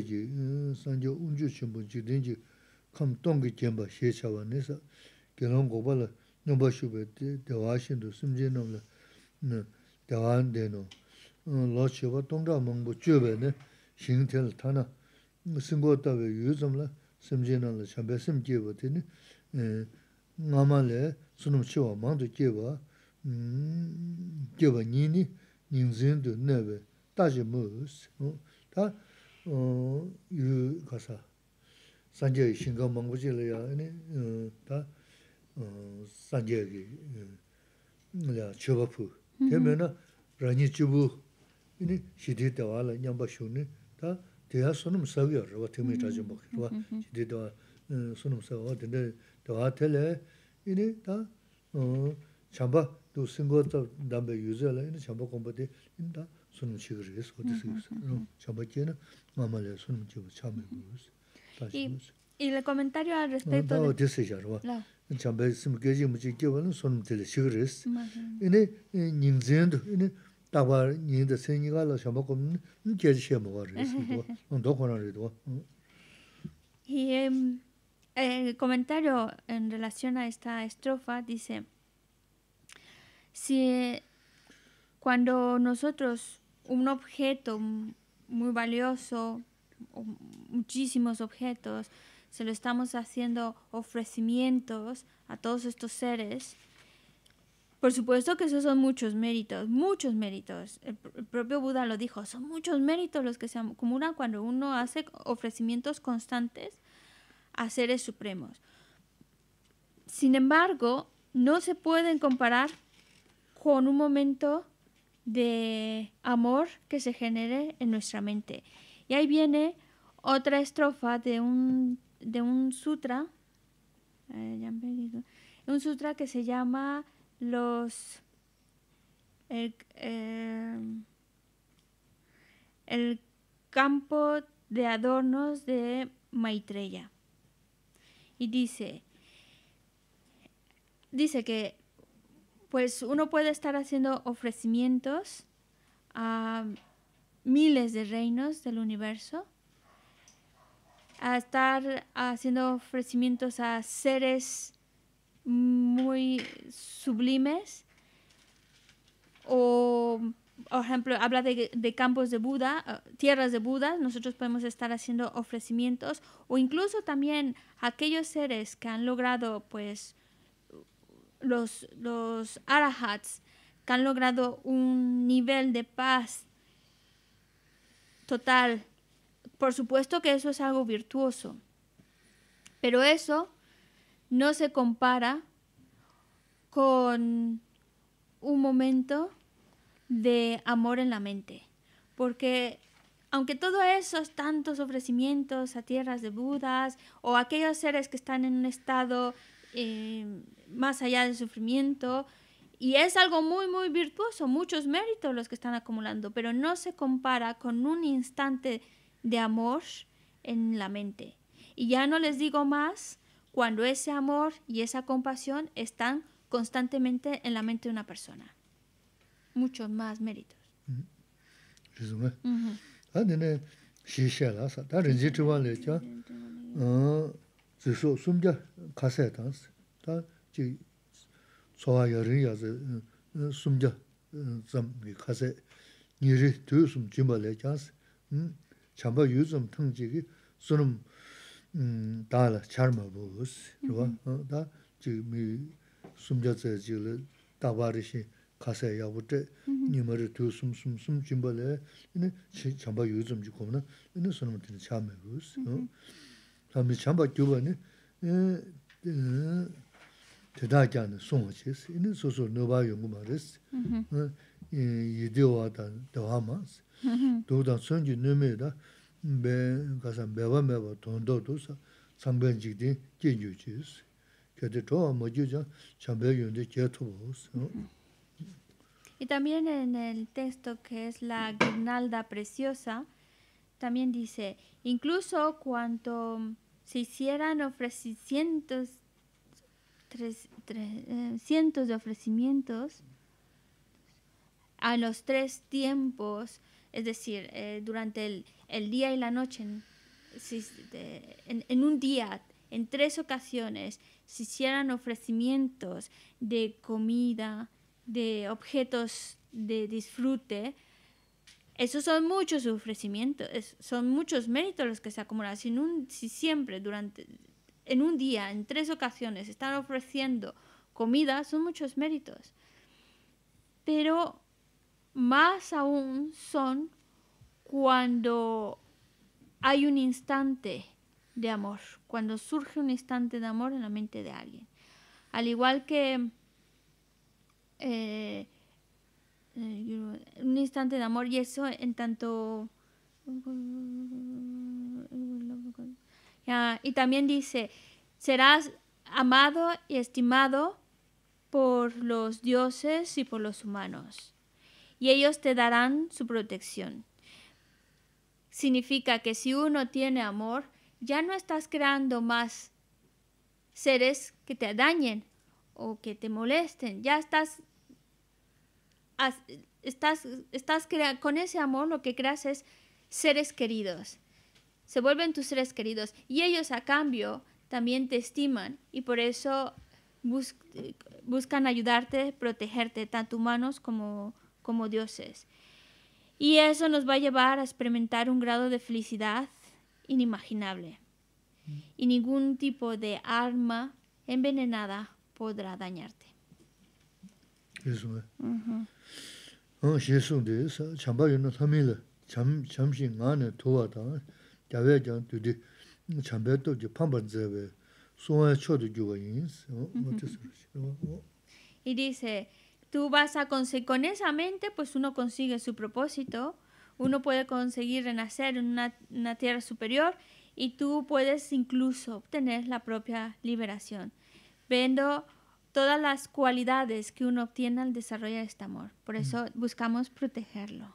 unju chimbu jidinji kam tongi jemba shechawa nesa. Gelon gobala nomba shube dewa shindu simje nomla dewa deno. Lo chewa tongda mangbo chube ne shingtel tana. Singgotawe yuzamla simje nomla chambe simjeba tini. Ngama le sunum chiwa mangdo jeba. Giovanni, Ninzin de Neve, Tajimus, you Casa Sanjay Shingamanguja, Sanjay Chubapu, Temena, Ranichubu, she did the Walla Yambashuni, they are sonum Savia, what Timmy Tajamok, she did the sonum Savia, the Atele, in it, Chamba. Do single number user in Chamba Combat in the Sun Chigris or disease. Chambachena, Mamma Sun Chambus. Y el comentario al respecto. No, this is Jarwa. Chamba Simgaji Mujivan, Sun Telechigris. In a Ninzend, in a Tawar, Nin the Senigala Chambacom, Jeshamaris, on Dokonarido. Y el comentario en relación a esta estrofa dice. Si cuando nosotros un objeto muy valioso, muchísimos objetos, se lo estamos haciendo ofrecimientos a todos estos seres, por supuesto que esos son muchos méritos. El propio Buda lo dijo, son muchos méritos los que se acumulan cuando uno hace ofrecimientos constantes a seres supremos. Sin embargo, no se pueden comparar con un momento de amor que se genere en nuestra mente. Y ahí viene otra estrofa de un sutra que se llama el campo de adornos de Maitreya. Y dice que pues uno puede estar haciendo ofrecimientos a miles de reinos del universo, a estar haciendo ofrecimientos a seres muy sublimes, o, por ejemplo, habla de campos de Buda, tierras de Buda, nosotros podemos estar haciendo ofrecimientos, o incluso también a aquellos seres que han logrado, pues, los Arahats que han logrado un nivel de paz total. Por supuesto que eso es algo virtuoso, pero eso no se compara con un momento de amor en la mente, porque aunque todos esos tantos ofrecimientos a tierras de Budas o aquellos seres que están en un estado más allá del sufrimiento, y es algo muy muy virtuoso, muchos méritos los que están acumulando, pero no se compara con un instante de amor en la mente. Y ya no les digo más cuando ese amor y esa compasión están constantemente en la mente de una persona, muchos más méritos. So sumja casetas, so ayaria sumja some cassette near to some jimbalechas, chamba use some tongue jiggy, sunum dala charmabus, that jimmy sumja jil tavarishi caseya would numer to some jimbale in a chamba use some jicona in a sunum charmabus. También chamba cuba ni te da ya no son chis, ni soso no va yo mares, y dio a tan de hamas, todo tan son yo no me da, be casa beba tondo tosa, 상변직이 제주지스 그래도 뭐죠 참배윤데 제토스 Y también en el texto que es la guirnalda preciosa, también dice, incluso cuanto se hicieran cientos de ofrecimientos a los tres tiempos, es decir, durante el día y la noche, en un día, en tres ocasiones, se hicieran ofrecimientos de comida, de objetos de disfrute, esos son muchos ofrecimientos, son muchos méritos los que se acumulan. Si siempre, en un día, en tres ocasiones, están ofreciendo comida, son muchos méritos. Pero más aún son cuando hay un instante de amor, cuando surge un instante de amor en la mente de alguien. Al igual que un instante de amor, y eso en tanto. Y también dice, serás amado y estimado por los dioses y por los humanos, y ellos te darán su protección. Significa que si uno tiene amor, ya no estás creando más seres que te dañen o que te molesten, ya estás con ese amor lo que creas es seres queridos. Se vuelven tus seres queridos y ellos a cambio también te estiman y por eso buscan ayudarte, protegerte, tanto humanos como dioses. Y eso nos va a llevar a experimentar un grado de felicidad inimaginable. Y ningún tipo de arma envenenada podrá dañarte. Eso es. Jesús dice, Champayuna Tamila, Chamshingane Tuata, Yavejan to the Champetop de Pambanzebe, Suan Chod Juvains. Y dice, tú vas a conseguir, con esa mente, pues uno consigue su propósito, uno puede conseguir renacer en una tierra superior y tú puedes incluso obtener la propia liberación. Viendo todas las cualidades que uno obtiene al desarrollar este amor. Por eso buscamos protegerlo.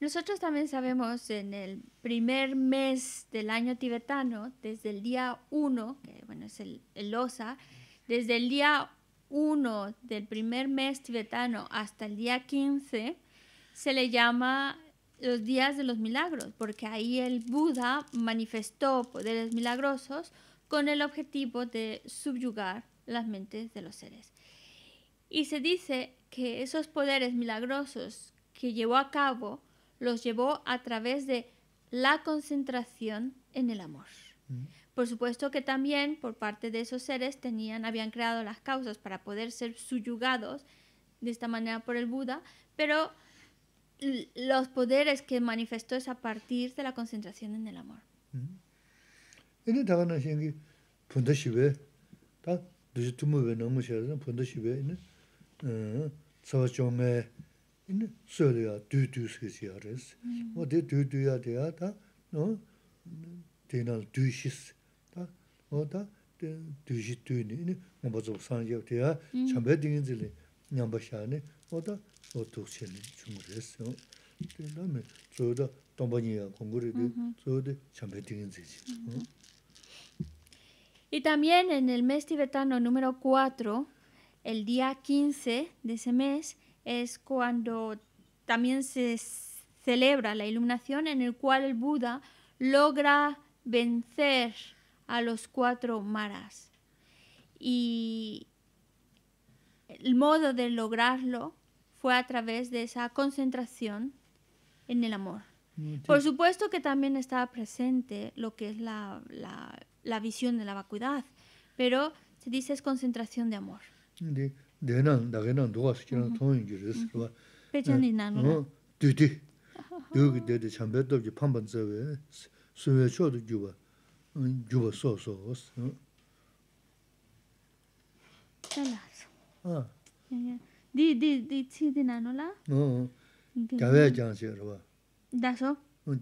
Nosotros también sabemos en el primer mes del año tibetano, desde el día 1, que bueno, es el OSA, desde el día 1 del primer mes tibetano hasta el día 15, se le llama los días de los milagros, porque ahí el Buda manifestó poderes milagrosos con el objetivo de subyugar las mentes de los seres. Y se dice que esos poderes milagrosos que llevó a cabo, los llevó a través de la concentración en el amor. Por supuesto que también por parte de esos seres habían creado las causas para poder ser subyugados de esta manera por el Buda, pero los poderes que manifestó es a partir de la concentración en el amor. Y también en el mes tibetano número 4, el día 15 de ese mes, es cuando también se celebra la iluminación, en el cual el Buda logra vencer a los 4 maras. Y el modo de lograrlo fue a través de esa concentración en el amor. Por supuesto que también estaba presente lo que es la visión de la vacuidad, pero se dice es concentración de amor. Daso. Y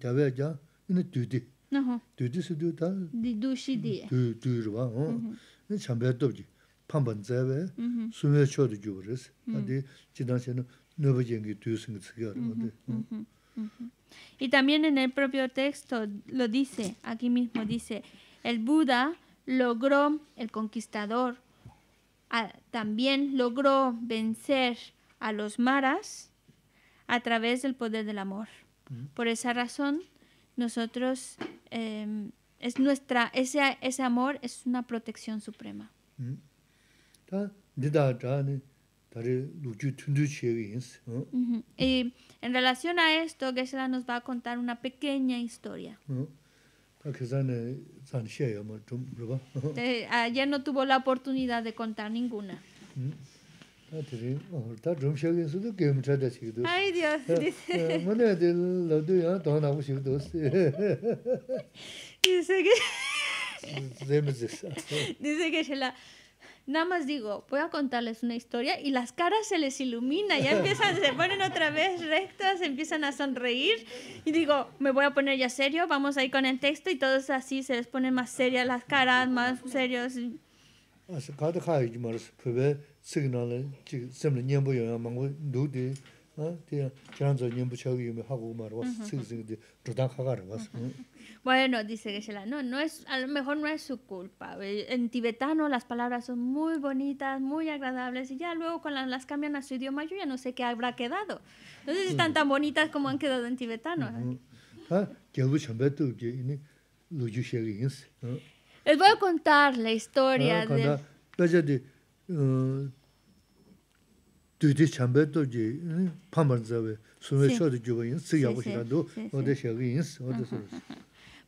también en el propio texto lo dice, aquí mismo dice, el Buda logró, el conquistador, también logró vencer a los maras a través del poder del amor. Por esa razón, nosotros, es nuestra, ese amor es una protección suprema. Y en relación a esto, Geshe-la nos va a contar una pequeña historia. Ayer no tuvo la oportunidad de contar ninguna. Ay, Dios, dice que Shela, nada más digo, voy a contarles una historia y las caras se les ilumina, ya empiezan, se ponen otra vez rectas, empiezan a sonreír y digo, me voy a poner ya serio, vamos ahí con el texto y todos así se les ponen más serias las caras, más serios. Bueno, dice Geshe-la, no es, a lo mejor no es su culpa. En tibetano las palabras son muy bonitas, muy agradables, y ya luego cuando las cambian a su idioma yo ya no sé qué habrá quedado. No sé si están tan bonitas como han quedado en tibetano. Les voy a contar la historia de...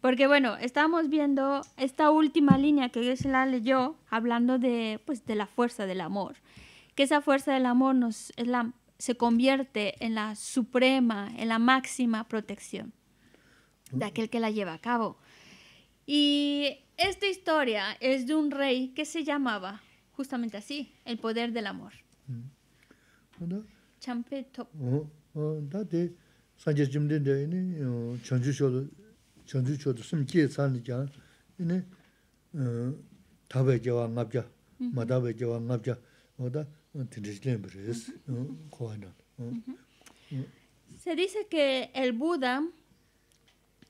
Porque bueno, estábamos viendo esta última línea que Geshe-la leyó, hablando de, pues, de la fuerza del amor, que esa fuerza del amor se convierte en la suprema, en la máxima protección de aquel que la lleva a cabo. Y esta historia es de un rey que se llamaba justamente así, el poder del amor. Champetop. Se dice que el Buda,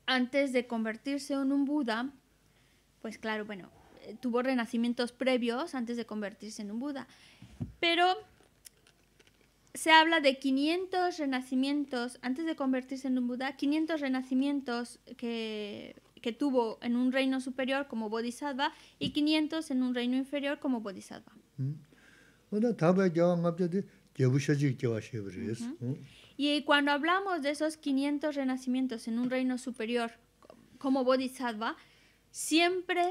antes de convertirse en un Buda, pues claro, bueno, tuvo renacimientos previos antes de convertirse en un Buda. Pero se habla de 500 renacimientos antes de convertirse en un Buda, 500 renacimientos que tuvo en un reino superior como Bodhisattva y 500 en un reino inferior como Bodhisattva. Y cuando hablamos de esos 500 renacimientos en un reino superior como Bodhisattva, siempre...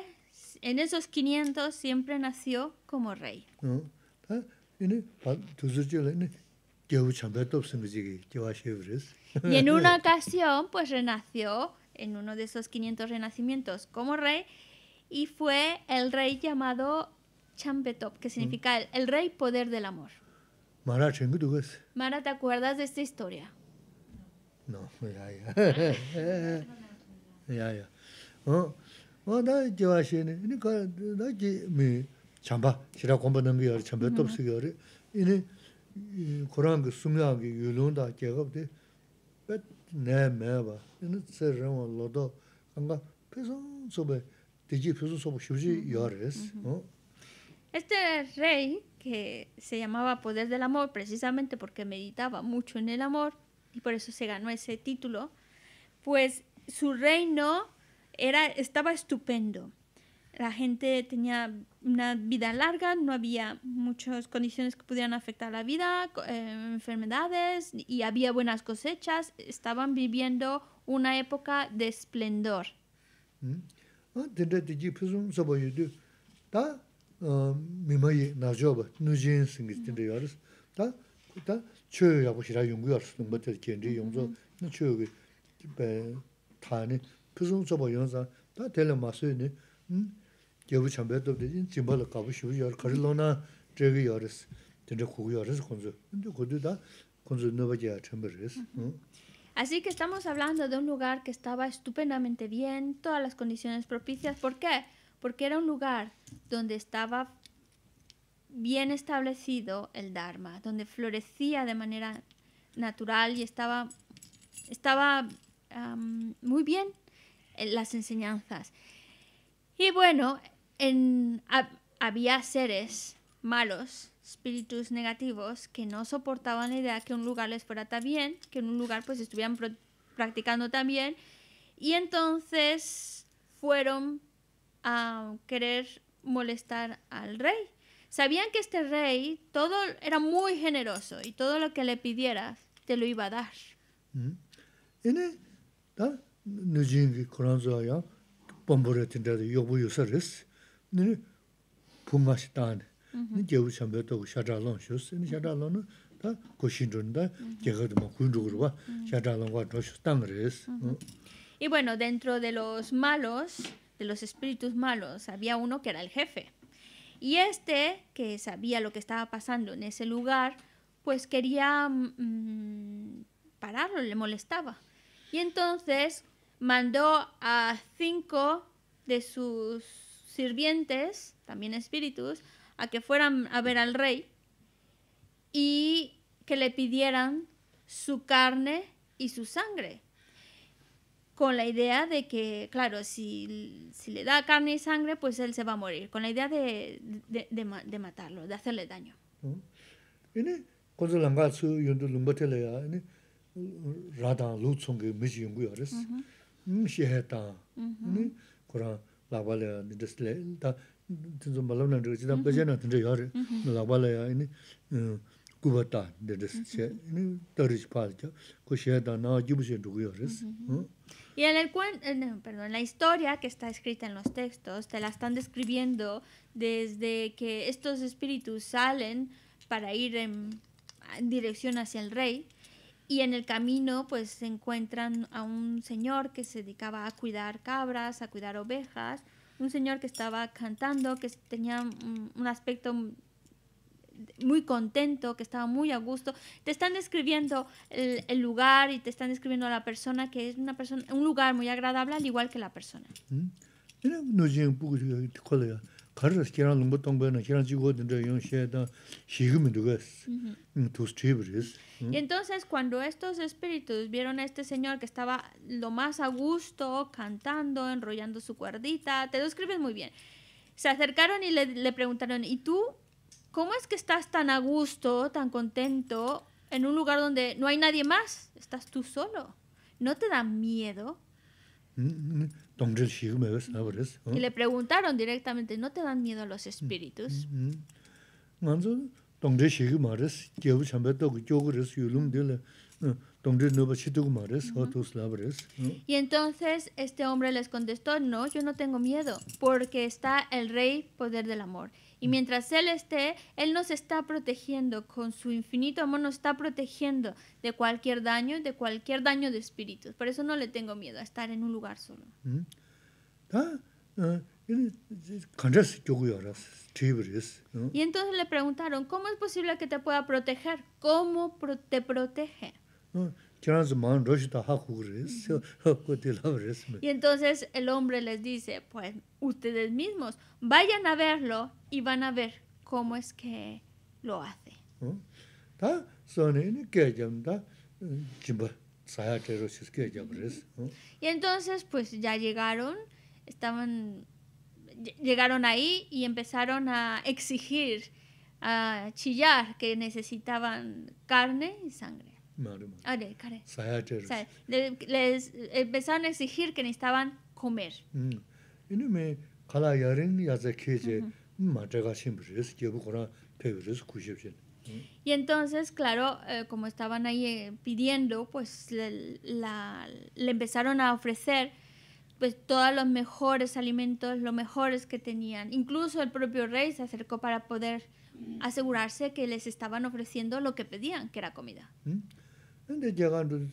En esos 500 siempre nació como rey. Y en una ocasión, pues renació en uno de esos 500 renacimientos como rey y fue el rey llamado Champetop, que significa el rey poder del amor. Mara, ¿te acuerdas de esta historia? No, ya. Este rey que se llamaba Poder del Amor precisamente porque meditaba mucho en el amor y por eso se ganó ese título, pues su reino estaba estupendo. la gente tenía una vida larga, no había muchas condiciones que pudieran afectar la vida, enfermedades, y había buenas cosechas. Estaban viviendo una época de esplendor. Yo Champetop de Zimbabwe, Cabushu, Carolona, Jerry Yoris, Tendecuyoris, Consuelo. Así que estamos hablando de un lugar que estaba estupendamente bien, todas las condiciones propicias. ¿Por qué? Porque era un lugar donde estaba bien establecido el Dharma, donde florecía de manera natural y estaba muy bien en las enseñanzas. Y bueno, había seres malos, espíritus negativos, que no soportaban la idea que un lugar les fuera tan bien, que en un lugar pues estuvieran practicando tan bien, y entonces fueron a querer molestar al rey. Sabían que este rey todo era muy generoso y todo lo que le pidieras te lo iba a dar. Y bueno, dentro de los malos, de los espíritus malos, había uno que era el jefe. Y este, que sabía lo que estaba pasando en ese lugar, pues quería pararlo, le molestaba. Y entonces mandó a 5 de sus sirvientes, también espíritus, a que fueran a ver al rey y que le pidieran su carne y su sangre, con la idea de que, claro, si le da carne y sangre, pues él se va a morir, con la idea de matarlo, de hacerle daño. Y en la historia que está escrita en los textos, te la están describiendo desde que estos espíritus salen para ir en dirección hacia el rey. Y en el camino, pues, se encuentran a un señor que se dedicaba a cuidar cabras, a cuidar ovejas. Un señor que estaba cantando, que tenía un aspecto muy contento, que estaba muy a gusto. Te están describiendo el lugar y te están describiendo a la persona, que es una persona, un lugar muy agradable, al igual que la persona. Y entonces, cuando estos espíritus vieron a este señor que estaba lo más a gusto, cantando, enrollando su cuerdita, te describen muy bien, se acercaron y le preguntaron: ¿y tú cómo es que estás tan a gusto, tan contento, en un lugar donde no hay nadie más? Estás tú solo. ¿No te da miedo? Y le preguntaron directamente: ¿no te dan miedo los espíritus? Y entonces este hombre les contestó: no, yo no tengo miedo, porque está el Rey Poder del Amor. Y mientras Él esté, Él nos está protegiendo, con su infinito amor nos está protegiendo de cualquier daño de espíritus. Por eso no le tengo miedo a estar en un lugar solo. Y entonces le preguntaron: ¿cómo es posible que te pueda proteger? ¿Cómo te protege? Y entonces el hombre les dice: pues ustedes mismos vayan a verlo y van a ver cómo es que lo hace. Y entonces pues ya llegaron ahí y empezaron a exigir, a chillar, que necesitaban carne y sangre. Les empezaron a exigir que necesitaban comer. Y entonces, claro, como estaban ahí pidiendo, pues le empezaron a ofrecer pues todos los mejores alimentos, los mejores que tenían. Incluso el propio rey se acercó para poder asegurarse que les estaban ofreciendo lo que pedían, que era comida. Y claro, ellos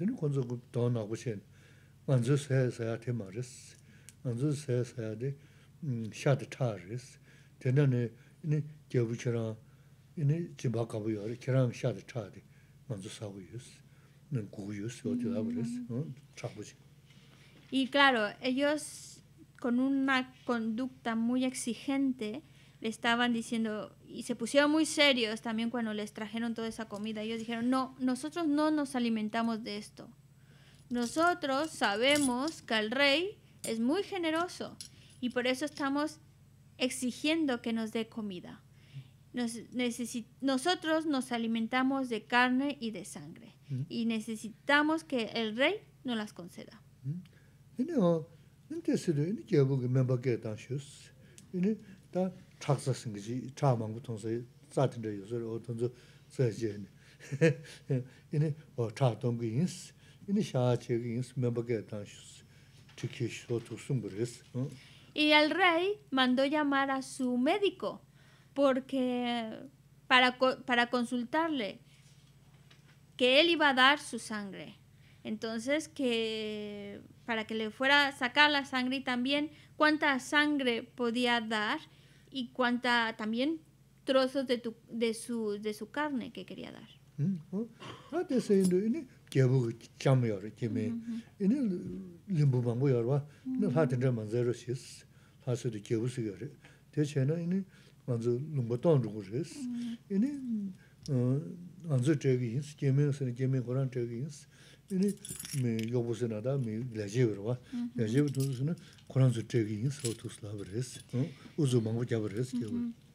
con una conducta muy exigente le estaban diciendo, y se pusieron muy serios también cuando les trajeron toda esa comida. Ellos dijeron, no, nosotros no nos alimentamos de esto. Nosotros sabemos que el rey es muy generoso y por eso estamos exigiendo que nos dé comida. Nosotros nos alimentamos de carne y de sangre y necesitamos que el rey nos las conceda. Y el rey mandó llamar a su médico porque para consultarle que él iba a dar su sangre. Entonces, que para que le fuera a sacar la sangre y también cuánta sangre podía dar y cuánta también trozos de su carne que quería dar.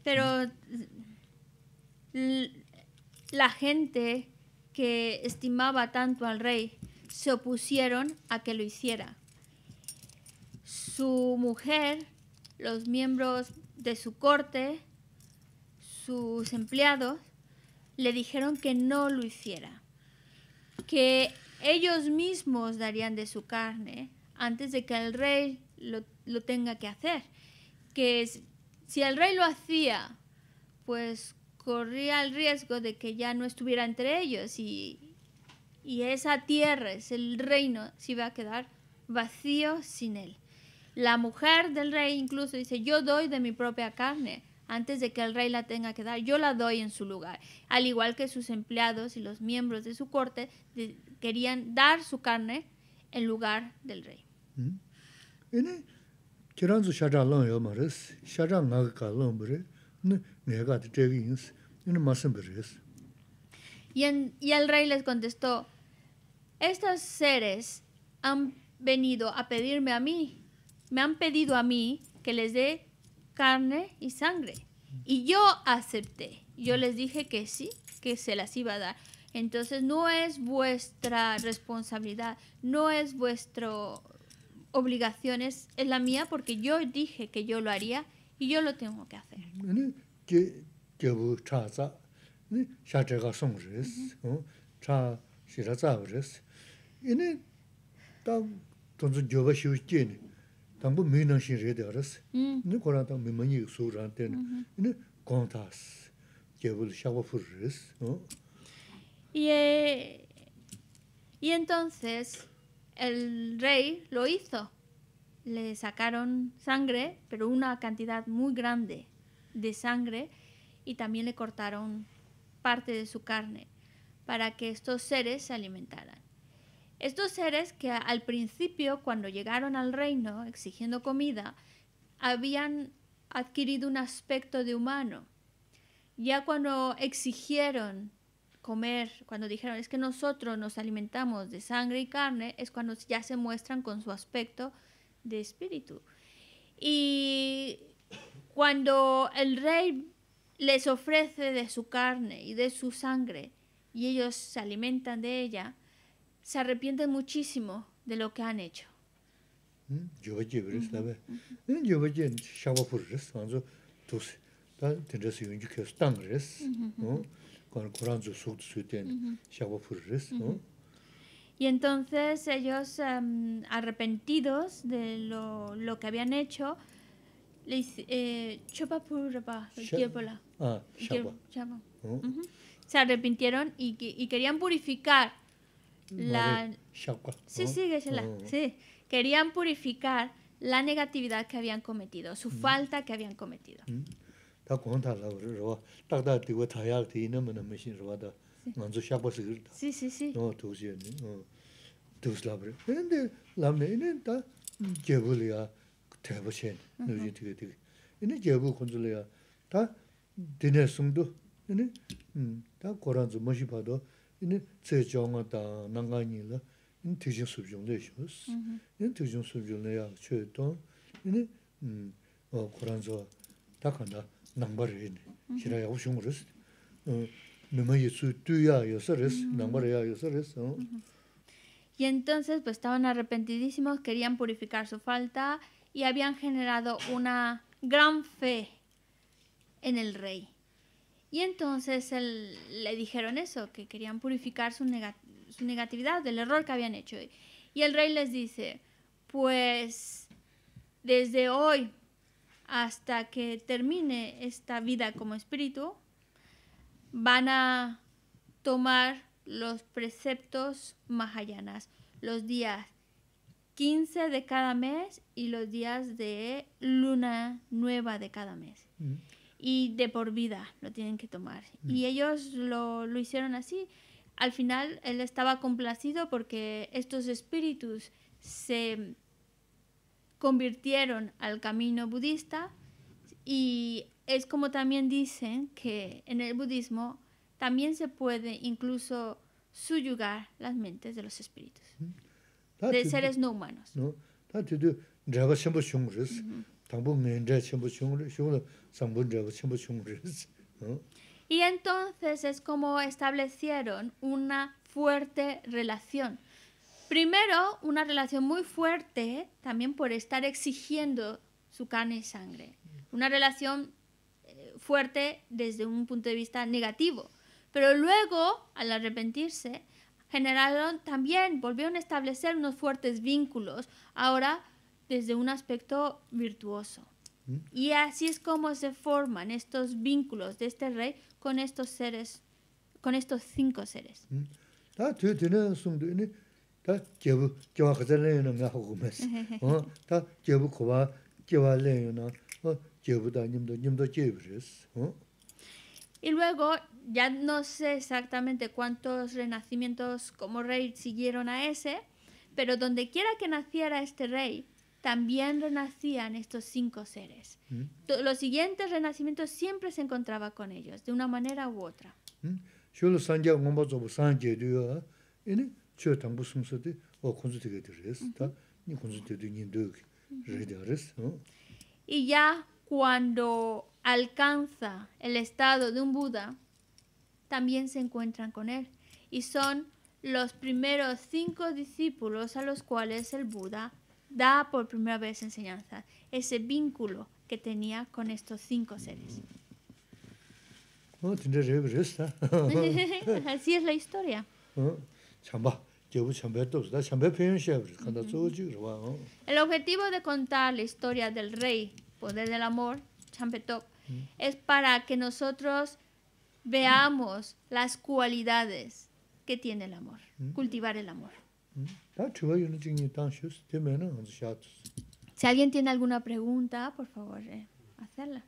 Pero la gente que estimaba tanto al rey se opusieron a que lo hiciera. Su mujer, los miembros de su corte, sus empleados, le dijeron que no lo hiciera, que ellos mismos darían de su carne antes de que el rey lo tenga que hacer. Que si el rey lo hacía, pues corría el riesgo de que ya no estuviera entre ellos y esa tierra, el reino, se iba a quedar vacío sin él. La mujer del rey incluso dice, yo doy de mi propia carne antes de que el rey la tenga que dar, yo la doy en su lugar. Al igual que sus empleados y los miembros de su corte querían dar su carne en lugar del rey. Y el rey les contestó, estos seres han venido a pedirme a mí, me han pedido a mí que les dé carne y sangre. Y yo acepté. Yo les dije que sí, que se las iba a dar. Entonces no es vuestra responsabilidad, no es vuestra obligación, es la mía porque yo dije que yo lo haría y yo lo tengo que hacer. Y entonces el rey lo hizo. Le sacaron sangre, pero una cantidad muy grande de sangre, y también le cortaron parte de su carne para que estos seres se alimentaran. Estos seres que al principio, cuando llegaron al reino exigiendo comida, habían adquirido un aspecto de humano. Ya cuando exigieron comer, cuando dijeron, es que nosotros nos alimentamos de sangre y carne, es cuando ya se muestran con su aspecto de espíritu. Y cuando el rey les ofrece de su carne y de su sangre, y ellos se alimentan de ella, se arrepienten muchísimo de lo que han hecho. Y entonces ellos, arrepentidos de lo que habían hecho, le se arrepintieron y querían purificar la... Querían purificar la negatividad que habían cometido, su falta que habían cometido. Y entonces pues estaban arrepentidísimos, querían purificar su falta y habían generado una gran fe en el rey. Y entonces le dijeron eso, que querían purificar su negatividad, del error que habían hecho. Y el rey les dice, pues desde hoy hasta que termine esta vida como espíritu, van a tomar los preceptos mahayanas, los días 15 de cada mes y los días de luna nueva de cada mes. Y de por vida lo tienen que tomar. Y ellos lo hicieron así. Al final, él estaba complacido porque estos espíritus se convirtieron al camino budista, y es como también dicen que en el budismo también se puede incluso subyugar las mentes de los espíritus, de seres no humanos. Y entonces es como establecieron una fuerte relación. Primero, una relación muy fuerte también por estar exigiendo su carne y sangre. Una relación fuerte desde un punto de vista negativo. Pero luego, al arrepentirse, generaron también, volvieron a establecer unos fuertes vínculos, ahora desde un aspecto virtuoso. Y así es como se forman estos vínculos de este rey con estos seres, con estos 5 seres. Y luego, ya no sé exactamente cuántos renacimientos como rey siguieron a ese, pero donde quiera que naciera este rey, también renacían estos 5 seres. Los siguientes renacimientos siempre se encontraba con ellos, de una manera u otra. Y ya cuando alcanza el estado de un Buda, también se encuentran con él. Y son los primeros 5 discípulos a los cuales el Buda da por primera vez enseñanza, ese vínculo que tenía con estos 5 seres. Así es la historia. El objetivo de contar la historia del rey, poder del amor, Champetop, es para que nosotros veamos las cualidades que tiene el amor, cultivar el amor. Si alguien tiene alguna pregunta, por favor, hacerla.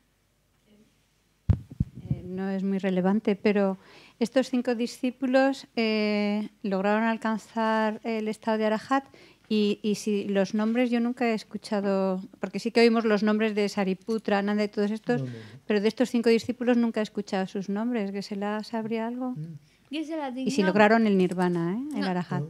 No es muy relevante, pero estos 5 discípulos lograron alcanzar el estado de Arahat, y si los nombres yo nunca he escuchado, porque sí que oímos los nombres de Sariputra, Nanda y todos estos, pero de estos 5 discípulos nunca he escuchado sus nombres. ¿Que se las sabría algo? Y si lograron el nirvana, el arahat.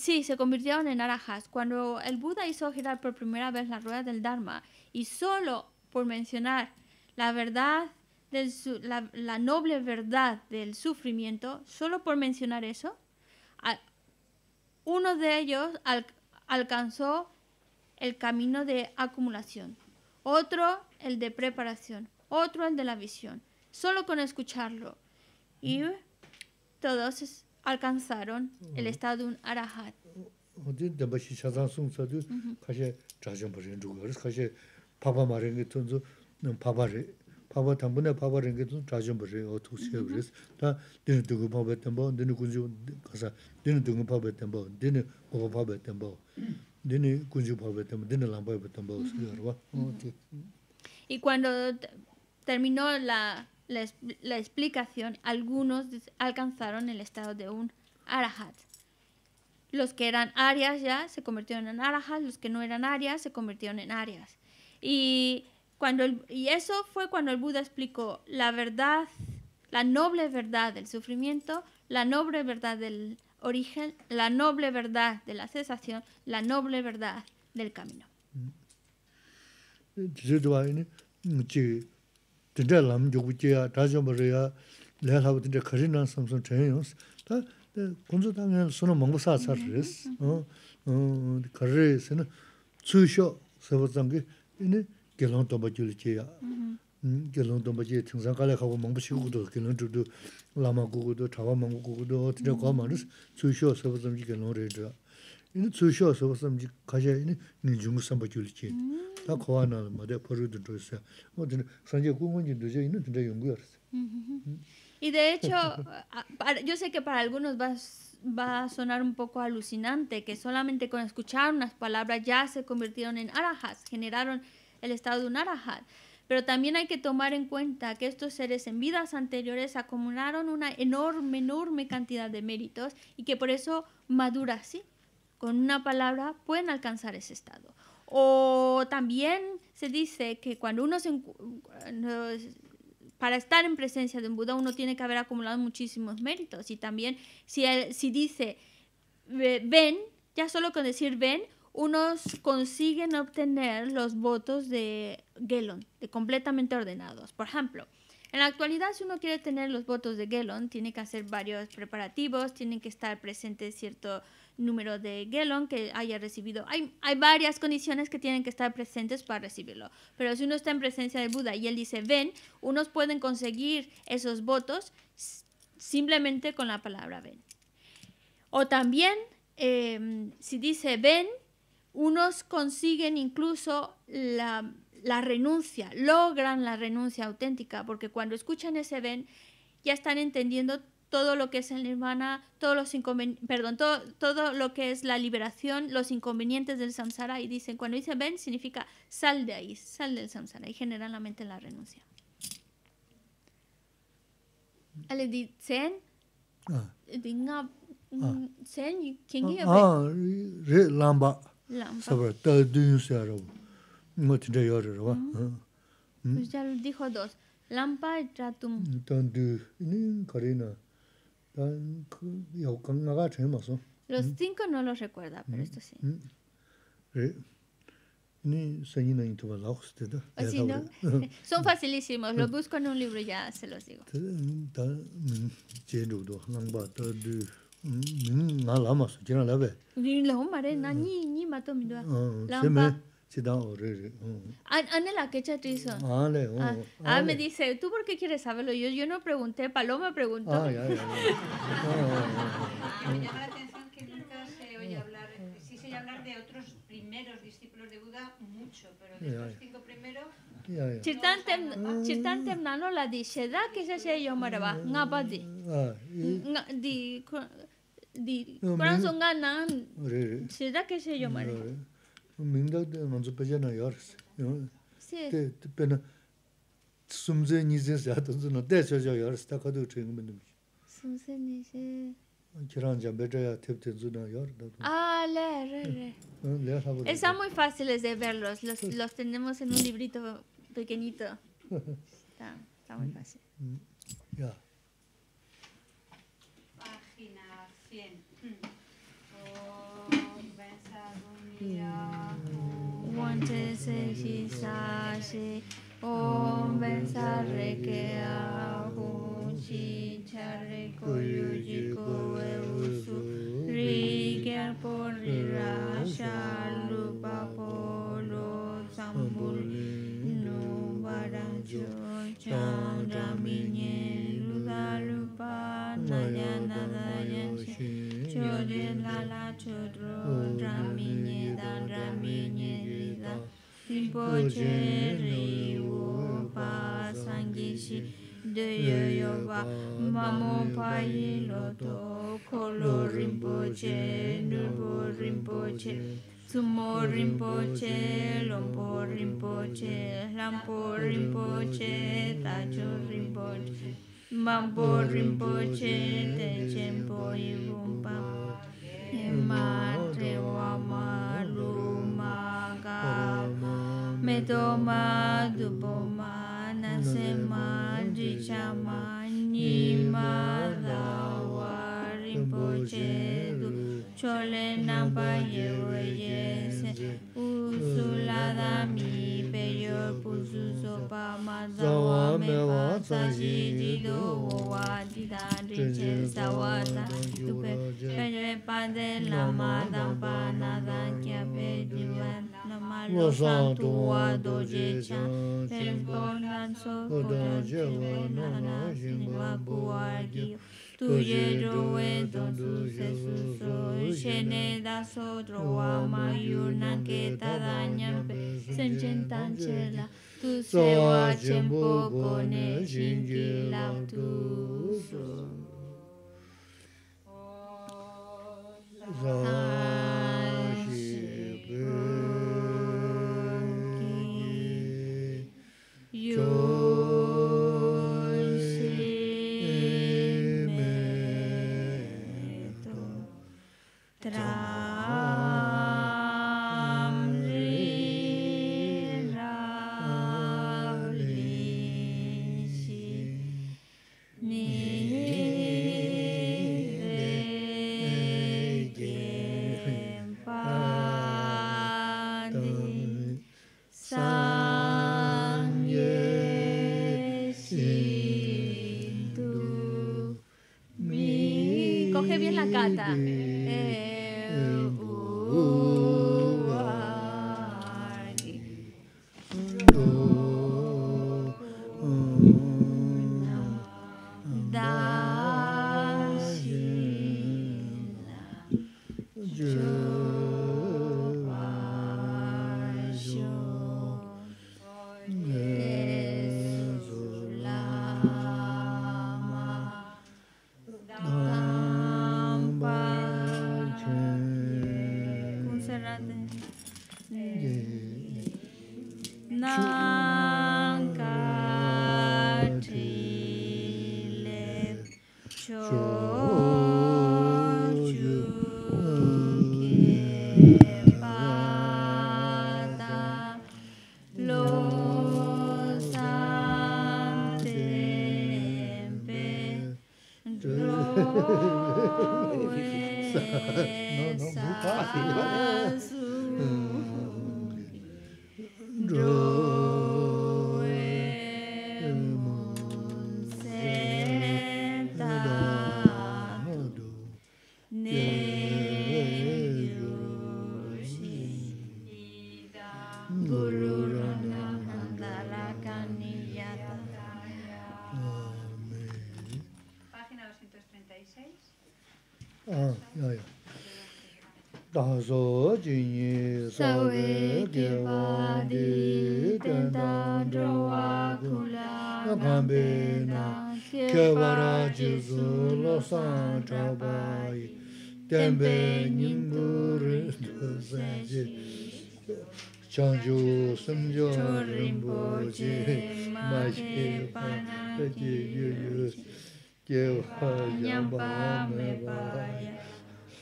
Sí, se convirtieron en arajas. Cuando el Buda hizo girar por primera vez la rueda del Dharma, y solo por mencionar la verdad, la noble verdad del sufrimiento, solo por mencionar eso, uno de ellos alcanzó el camino de acumulación, otro el de preparación, otro el de la visión, solo con escucharlo. Y todos alcanzaron el estado de un arahat. Y cuando terminó la explicación, algunos alcanzaron el estado de un arahat. Los que eran arias ya se convirtieron en arahat, los que no eran arias se convirtieron en arias. Y eso fue cuando el Buda explicó la verdad, la noble verdad del sufrimiento, la noble verdad del origen, la noble verdad de la cesación, la noble verdad del camino. Y de hecho, yo sé que para algunos va a sonar un poco alucinante que solamente con escuchar unas palabras ya se convirtieron en arajas, generaron el estado de un arahat. Pero también hay que tomar en cuenta que estos seres en vidas anteriores acumularon una enorme, enorme cantidad de méritos y que por eso madura así. Con una palabra pueden alcanzar ese estado. O también se dice que cuando uno para estar en presencia de un Buda, uno tiene que haber acumulado muchísimos méritos. Y también, si dice ven, ya solo con decir ven, unos consiguen obtener los votos de Gelon, de completamente ordenados. Por ejemplo, en la actualidad, si uno quiere tener los votos de Gelon, tiene que hacer varios preparativos, tienen que estar presentes cierto número de Gelon que haya recibido. Hay varias condiciones que tienen que estar presentes para recibirlo. Pero si uno está en presencia del Buda y él dice ven, unos pueden conseguir esos votos simplemente con la palabra ven. O también, si dice ven, unos consiguen incluso la renuncia, logran la renuncia auténtica, porque cuando escuchan ese ven, ya están entendiendo todo lo que es el nirvana, todo lo que es la liberación, los inconvenientes del samsara, y dicen, cuando dice ven, significa sal de ahí, sal del samsara, y generalmente la renuncia. ¿Ale dicen? Lamba. Sobre todo pues ya dijo dos. Lampa y tratum. Los cinco no los recuerda, pero esto sí. O si no, son facilísimos, los busco en un libro y ya se los digo. Me dice, ¿tú por qué quieres saberlo? Yo no pregunté, Paloma preguntó. Me llama la atención que nunca se oye hablar, sí se oye hablar de otros primeros discípulos de Buda mucho, pero de los cinco primeros... Chirtan temnano la dice, da que se sea yo maraba, ngapadi. Cuando son ganan, se da que se yo maraba. Sí, Están muy fáciles de verlos. Los tenemos en un librito pequeñito. Está muy fácil. Ya. Página 100. Om Bensarrekea Kunchi Charreko Yujiko Eusu Riker Porrira Shalupa Polo Sambul Nubarancho Chandraminye Ludalupa Nayana Dayanche Choden Lala Chodro Draminye Dan Draminye Rida Ripocheri Sangishi de Yoba, Mamo Pai Loto, Colo Rinpoche, Nubo Rinpoche, Sumo Rinpoche, Lombo Rinpoche, Lampo Rinpoche, Tacho Rinpoche, Mambo Rinpoche, Techempo y Bumpa, Emate Wama, Lumaga, Metoma Duboma. Nasema Dichama Nima Dawa Rinpoche Du Chole Nampa Yeweyese Usulada Mi Peyor Pususo Pama Zawa Mewa Sajidi Dowa Didan Riche Zawata Dupe Peyor Pade Lama Dampa Nadan Kiape Divan Lo santo a doce chan, el bonanzo con la chingua buagio, tuyero en donde se suso, llenedas otro a mayuna que te dañan, se enchentan chela, tu se va chempo con el chinguilautuso. Tembe Ningur, Chanju Sumjo Rinpoche, Mache Panache, Yampa me vaya,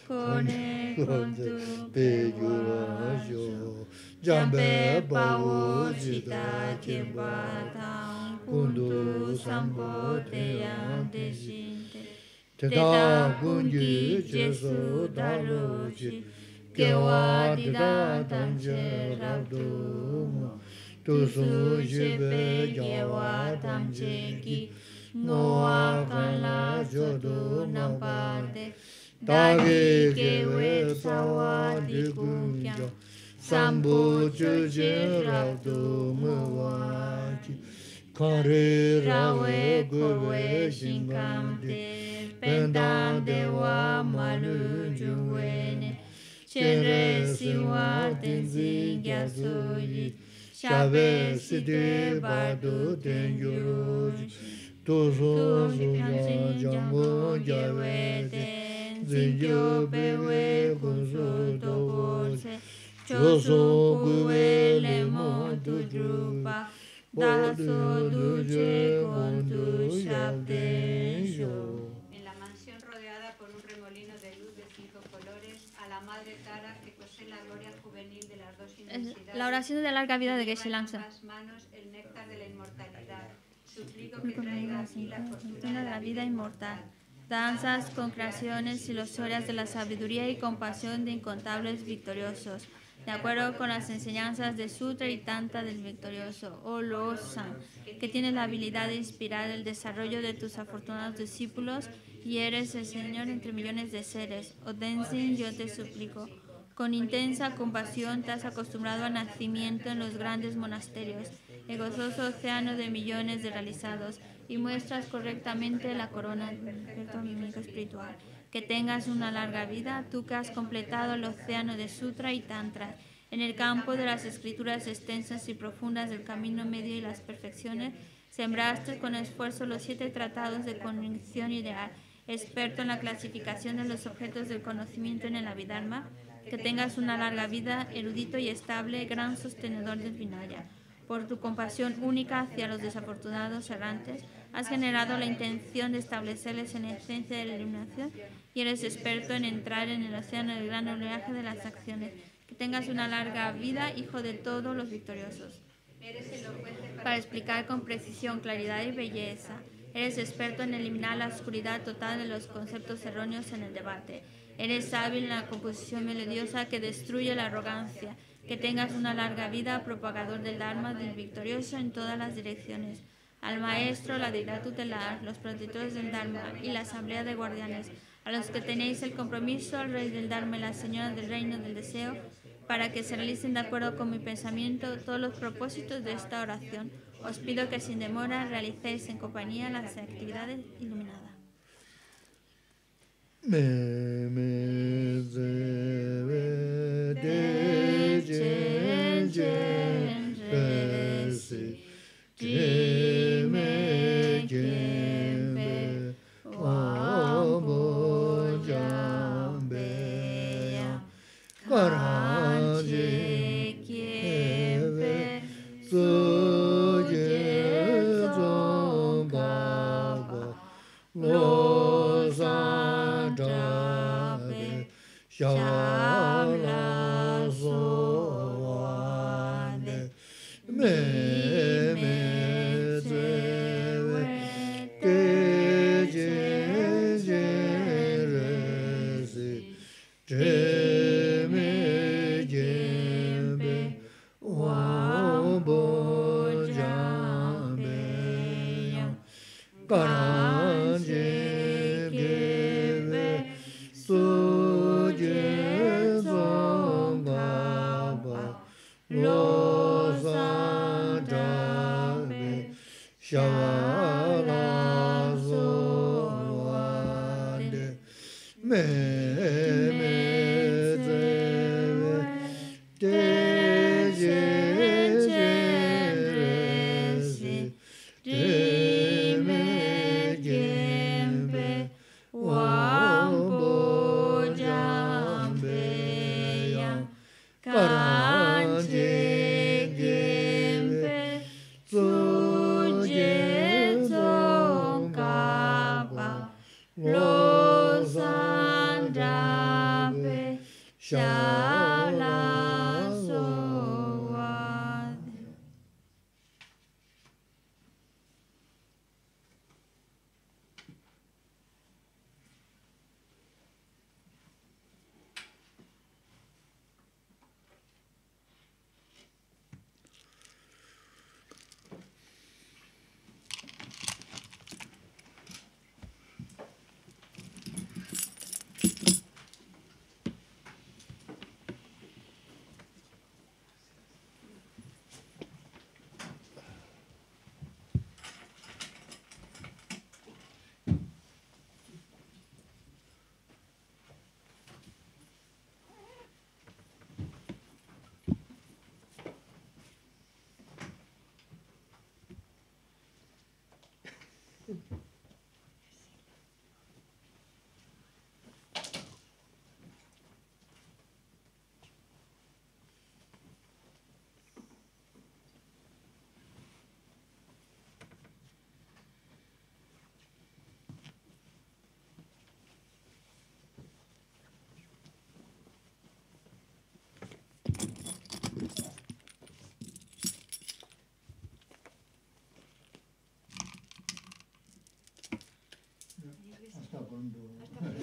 Cone con tu peyorayo, Jambe Pao Chita Chimbata, Kundu Sambo te ante Shinte, Teta Kunji Jesu Daruji. Que guarda tan cerrado, tu suyo lleva tan chequi, no hagan la jodona parte, dale que huesa va de cuña, sambo cerrado muachi, carrera hueco huesincante, pendante va malujuene. Cheresi warten zinga soli, chavesi de bardo tengyuruji, tozo suya jambo yawete, zingyo bewe kunzu tobose, choso kuele montu drupa, daso duche kontu shabdensho. La oración de larga vida de Geshe Langsa. Fortuna de la vida inmortal. Danzas, concreciones ilusorias de la sabiduría y compasión de incontables victoriosos. De acuerdo con las enseñanzas de Sutra y Tanta del Victorioso, oh Lobsang, que tienes la habilidad de inspirar el desarrollo de tus afortunados discípulos y eres el Señor entre millones de seres. Oh Tenzin, yo te suplico. Con intensa compasión te has acostumbrado a nacimiento en los grandes monasterios, el gozoso océano de millones de realizados, y muestras correctamente la corona del dominio espiritual. Que tengas una larga vida, tú que has completado el océano de Sutra y Tantra, en el campo de las escrituras extensas y profundas del camino medio y las perfecciones, sembraste con esfuerzo los 7 tratados de cognición ideal, experto en la clasificación de los objetos del conocimiento en el Abhidharma. Que tengas una larga vida, erudito y estable, gran sostenedor del Vinaya. Por tu compasión única hacia los desafortunados errantes, has generado la intención de establecerles en la esencia de la iluminación y eres experto en entrar en el océano del gran oleaje de las acciones. Que tengas una larga vida, hijo de todos los victoriosos. Para explicar con precisión, claridad y belleza, eres experto en eliminar la oscuridad total de los conceptos erróneos en el debate. Eres hábil en la composición melodiosa que destruye la arrogancia. Que tengas una larga vida, propagador del Dharma del victorioso en todas las direcciones. Al maestro, la deidad tutelar, los protectores del Dharma y la asamblea de guardianes, a los que tenéis el compromiso, al rey del Dharma y la señora del reino del deseo, para que se realicen de acuerdo con mi pensamiento todos los propósitos de esta oración. Os pido que sin demora realicéis en compañía las actividades iluminadas. Karanje Hasta cuando...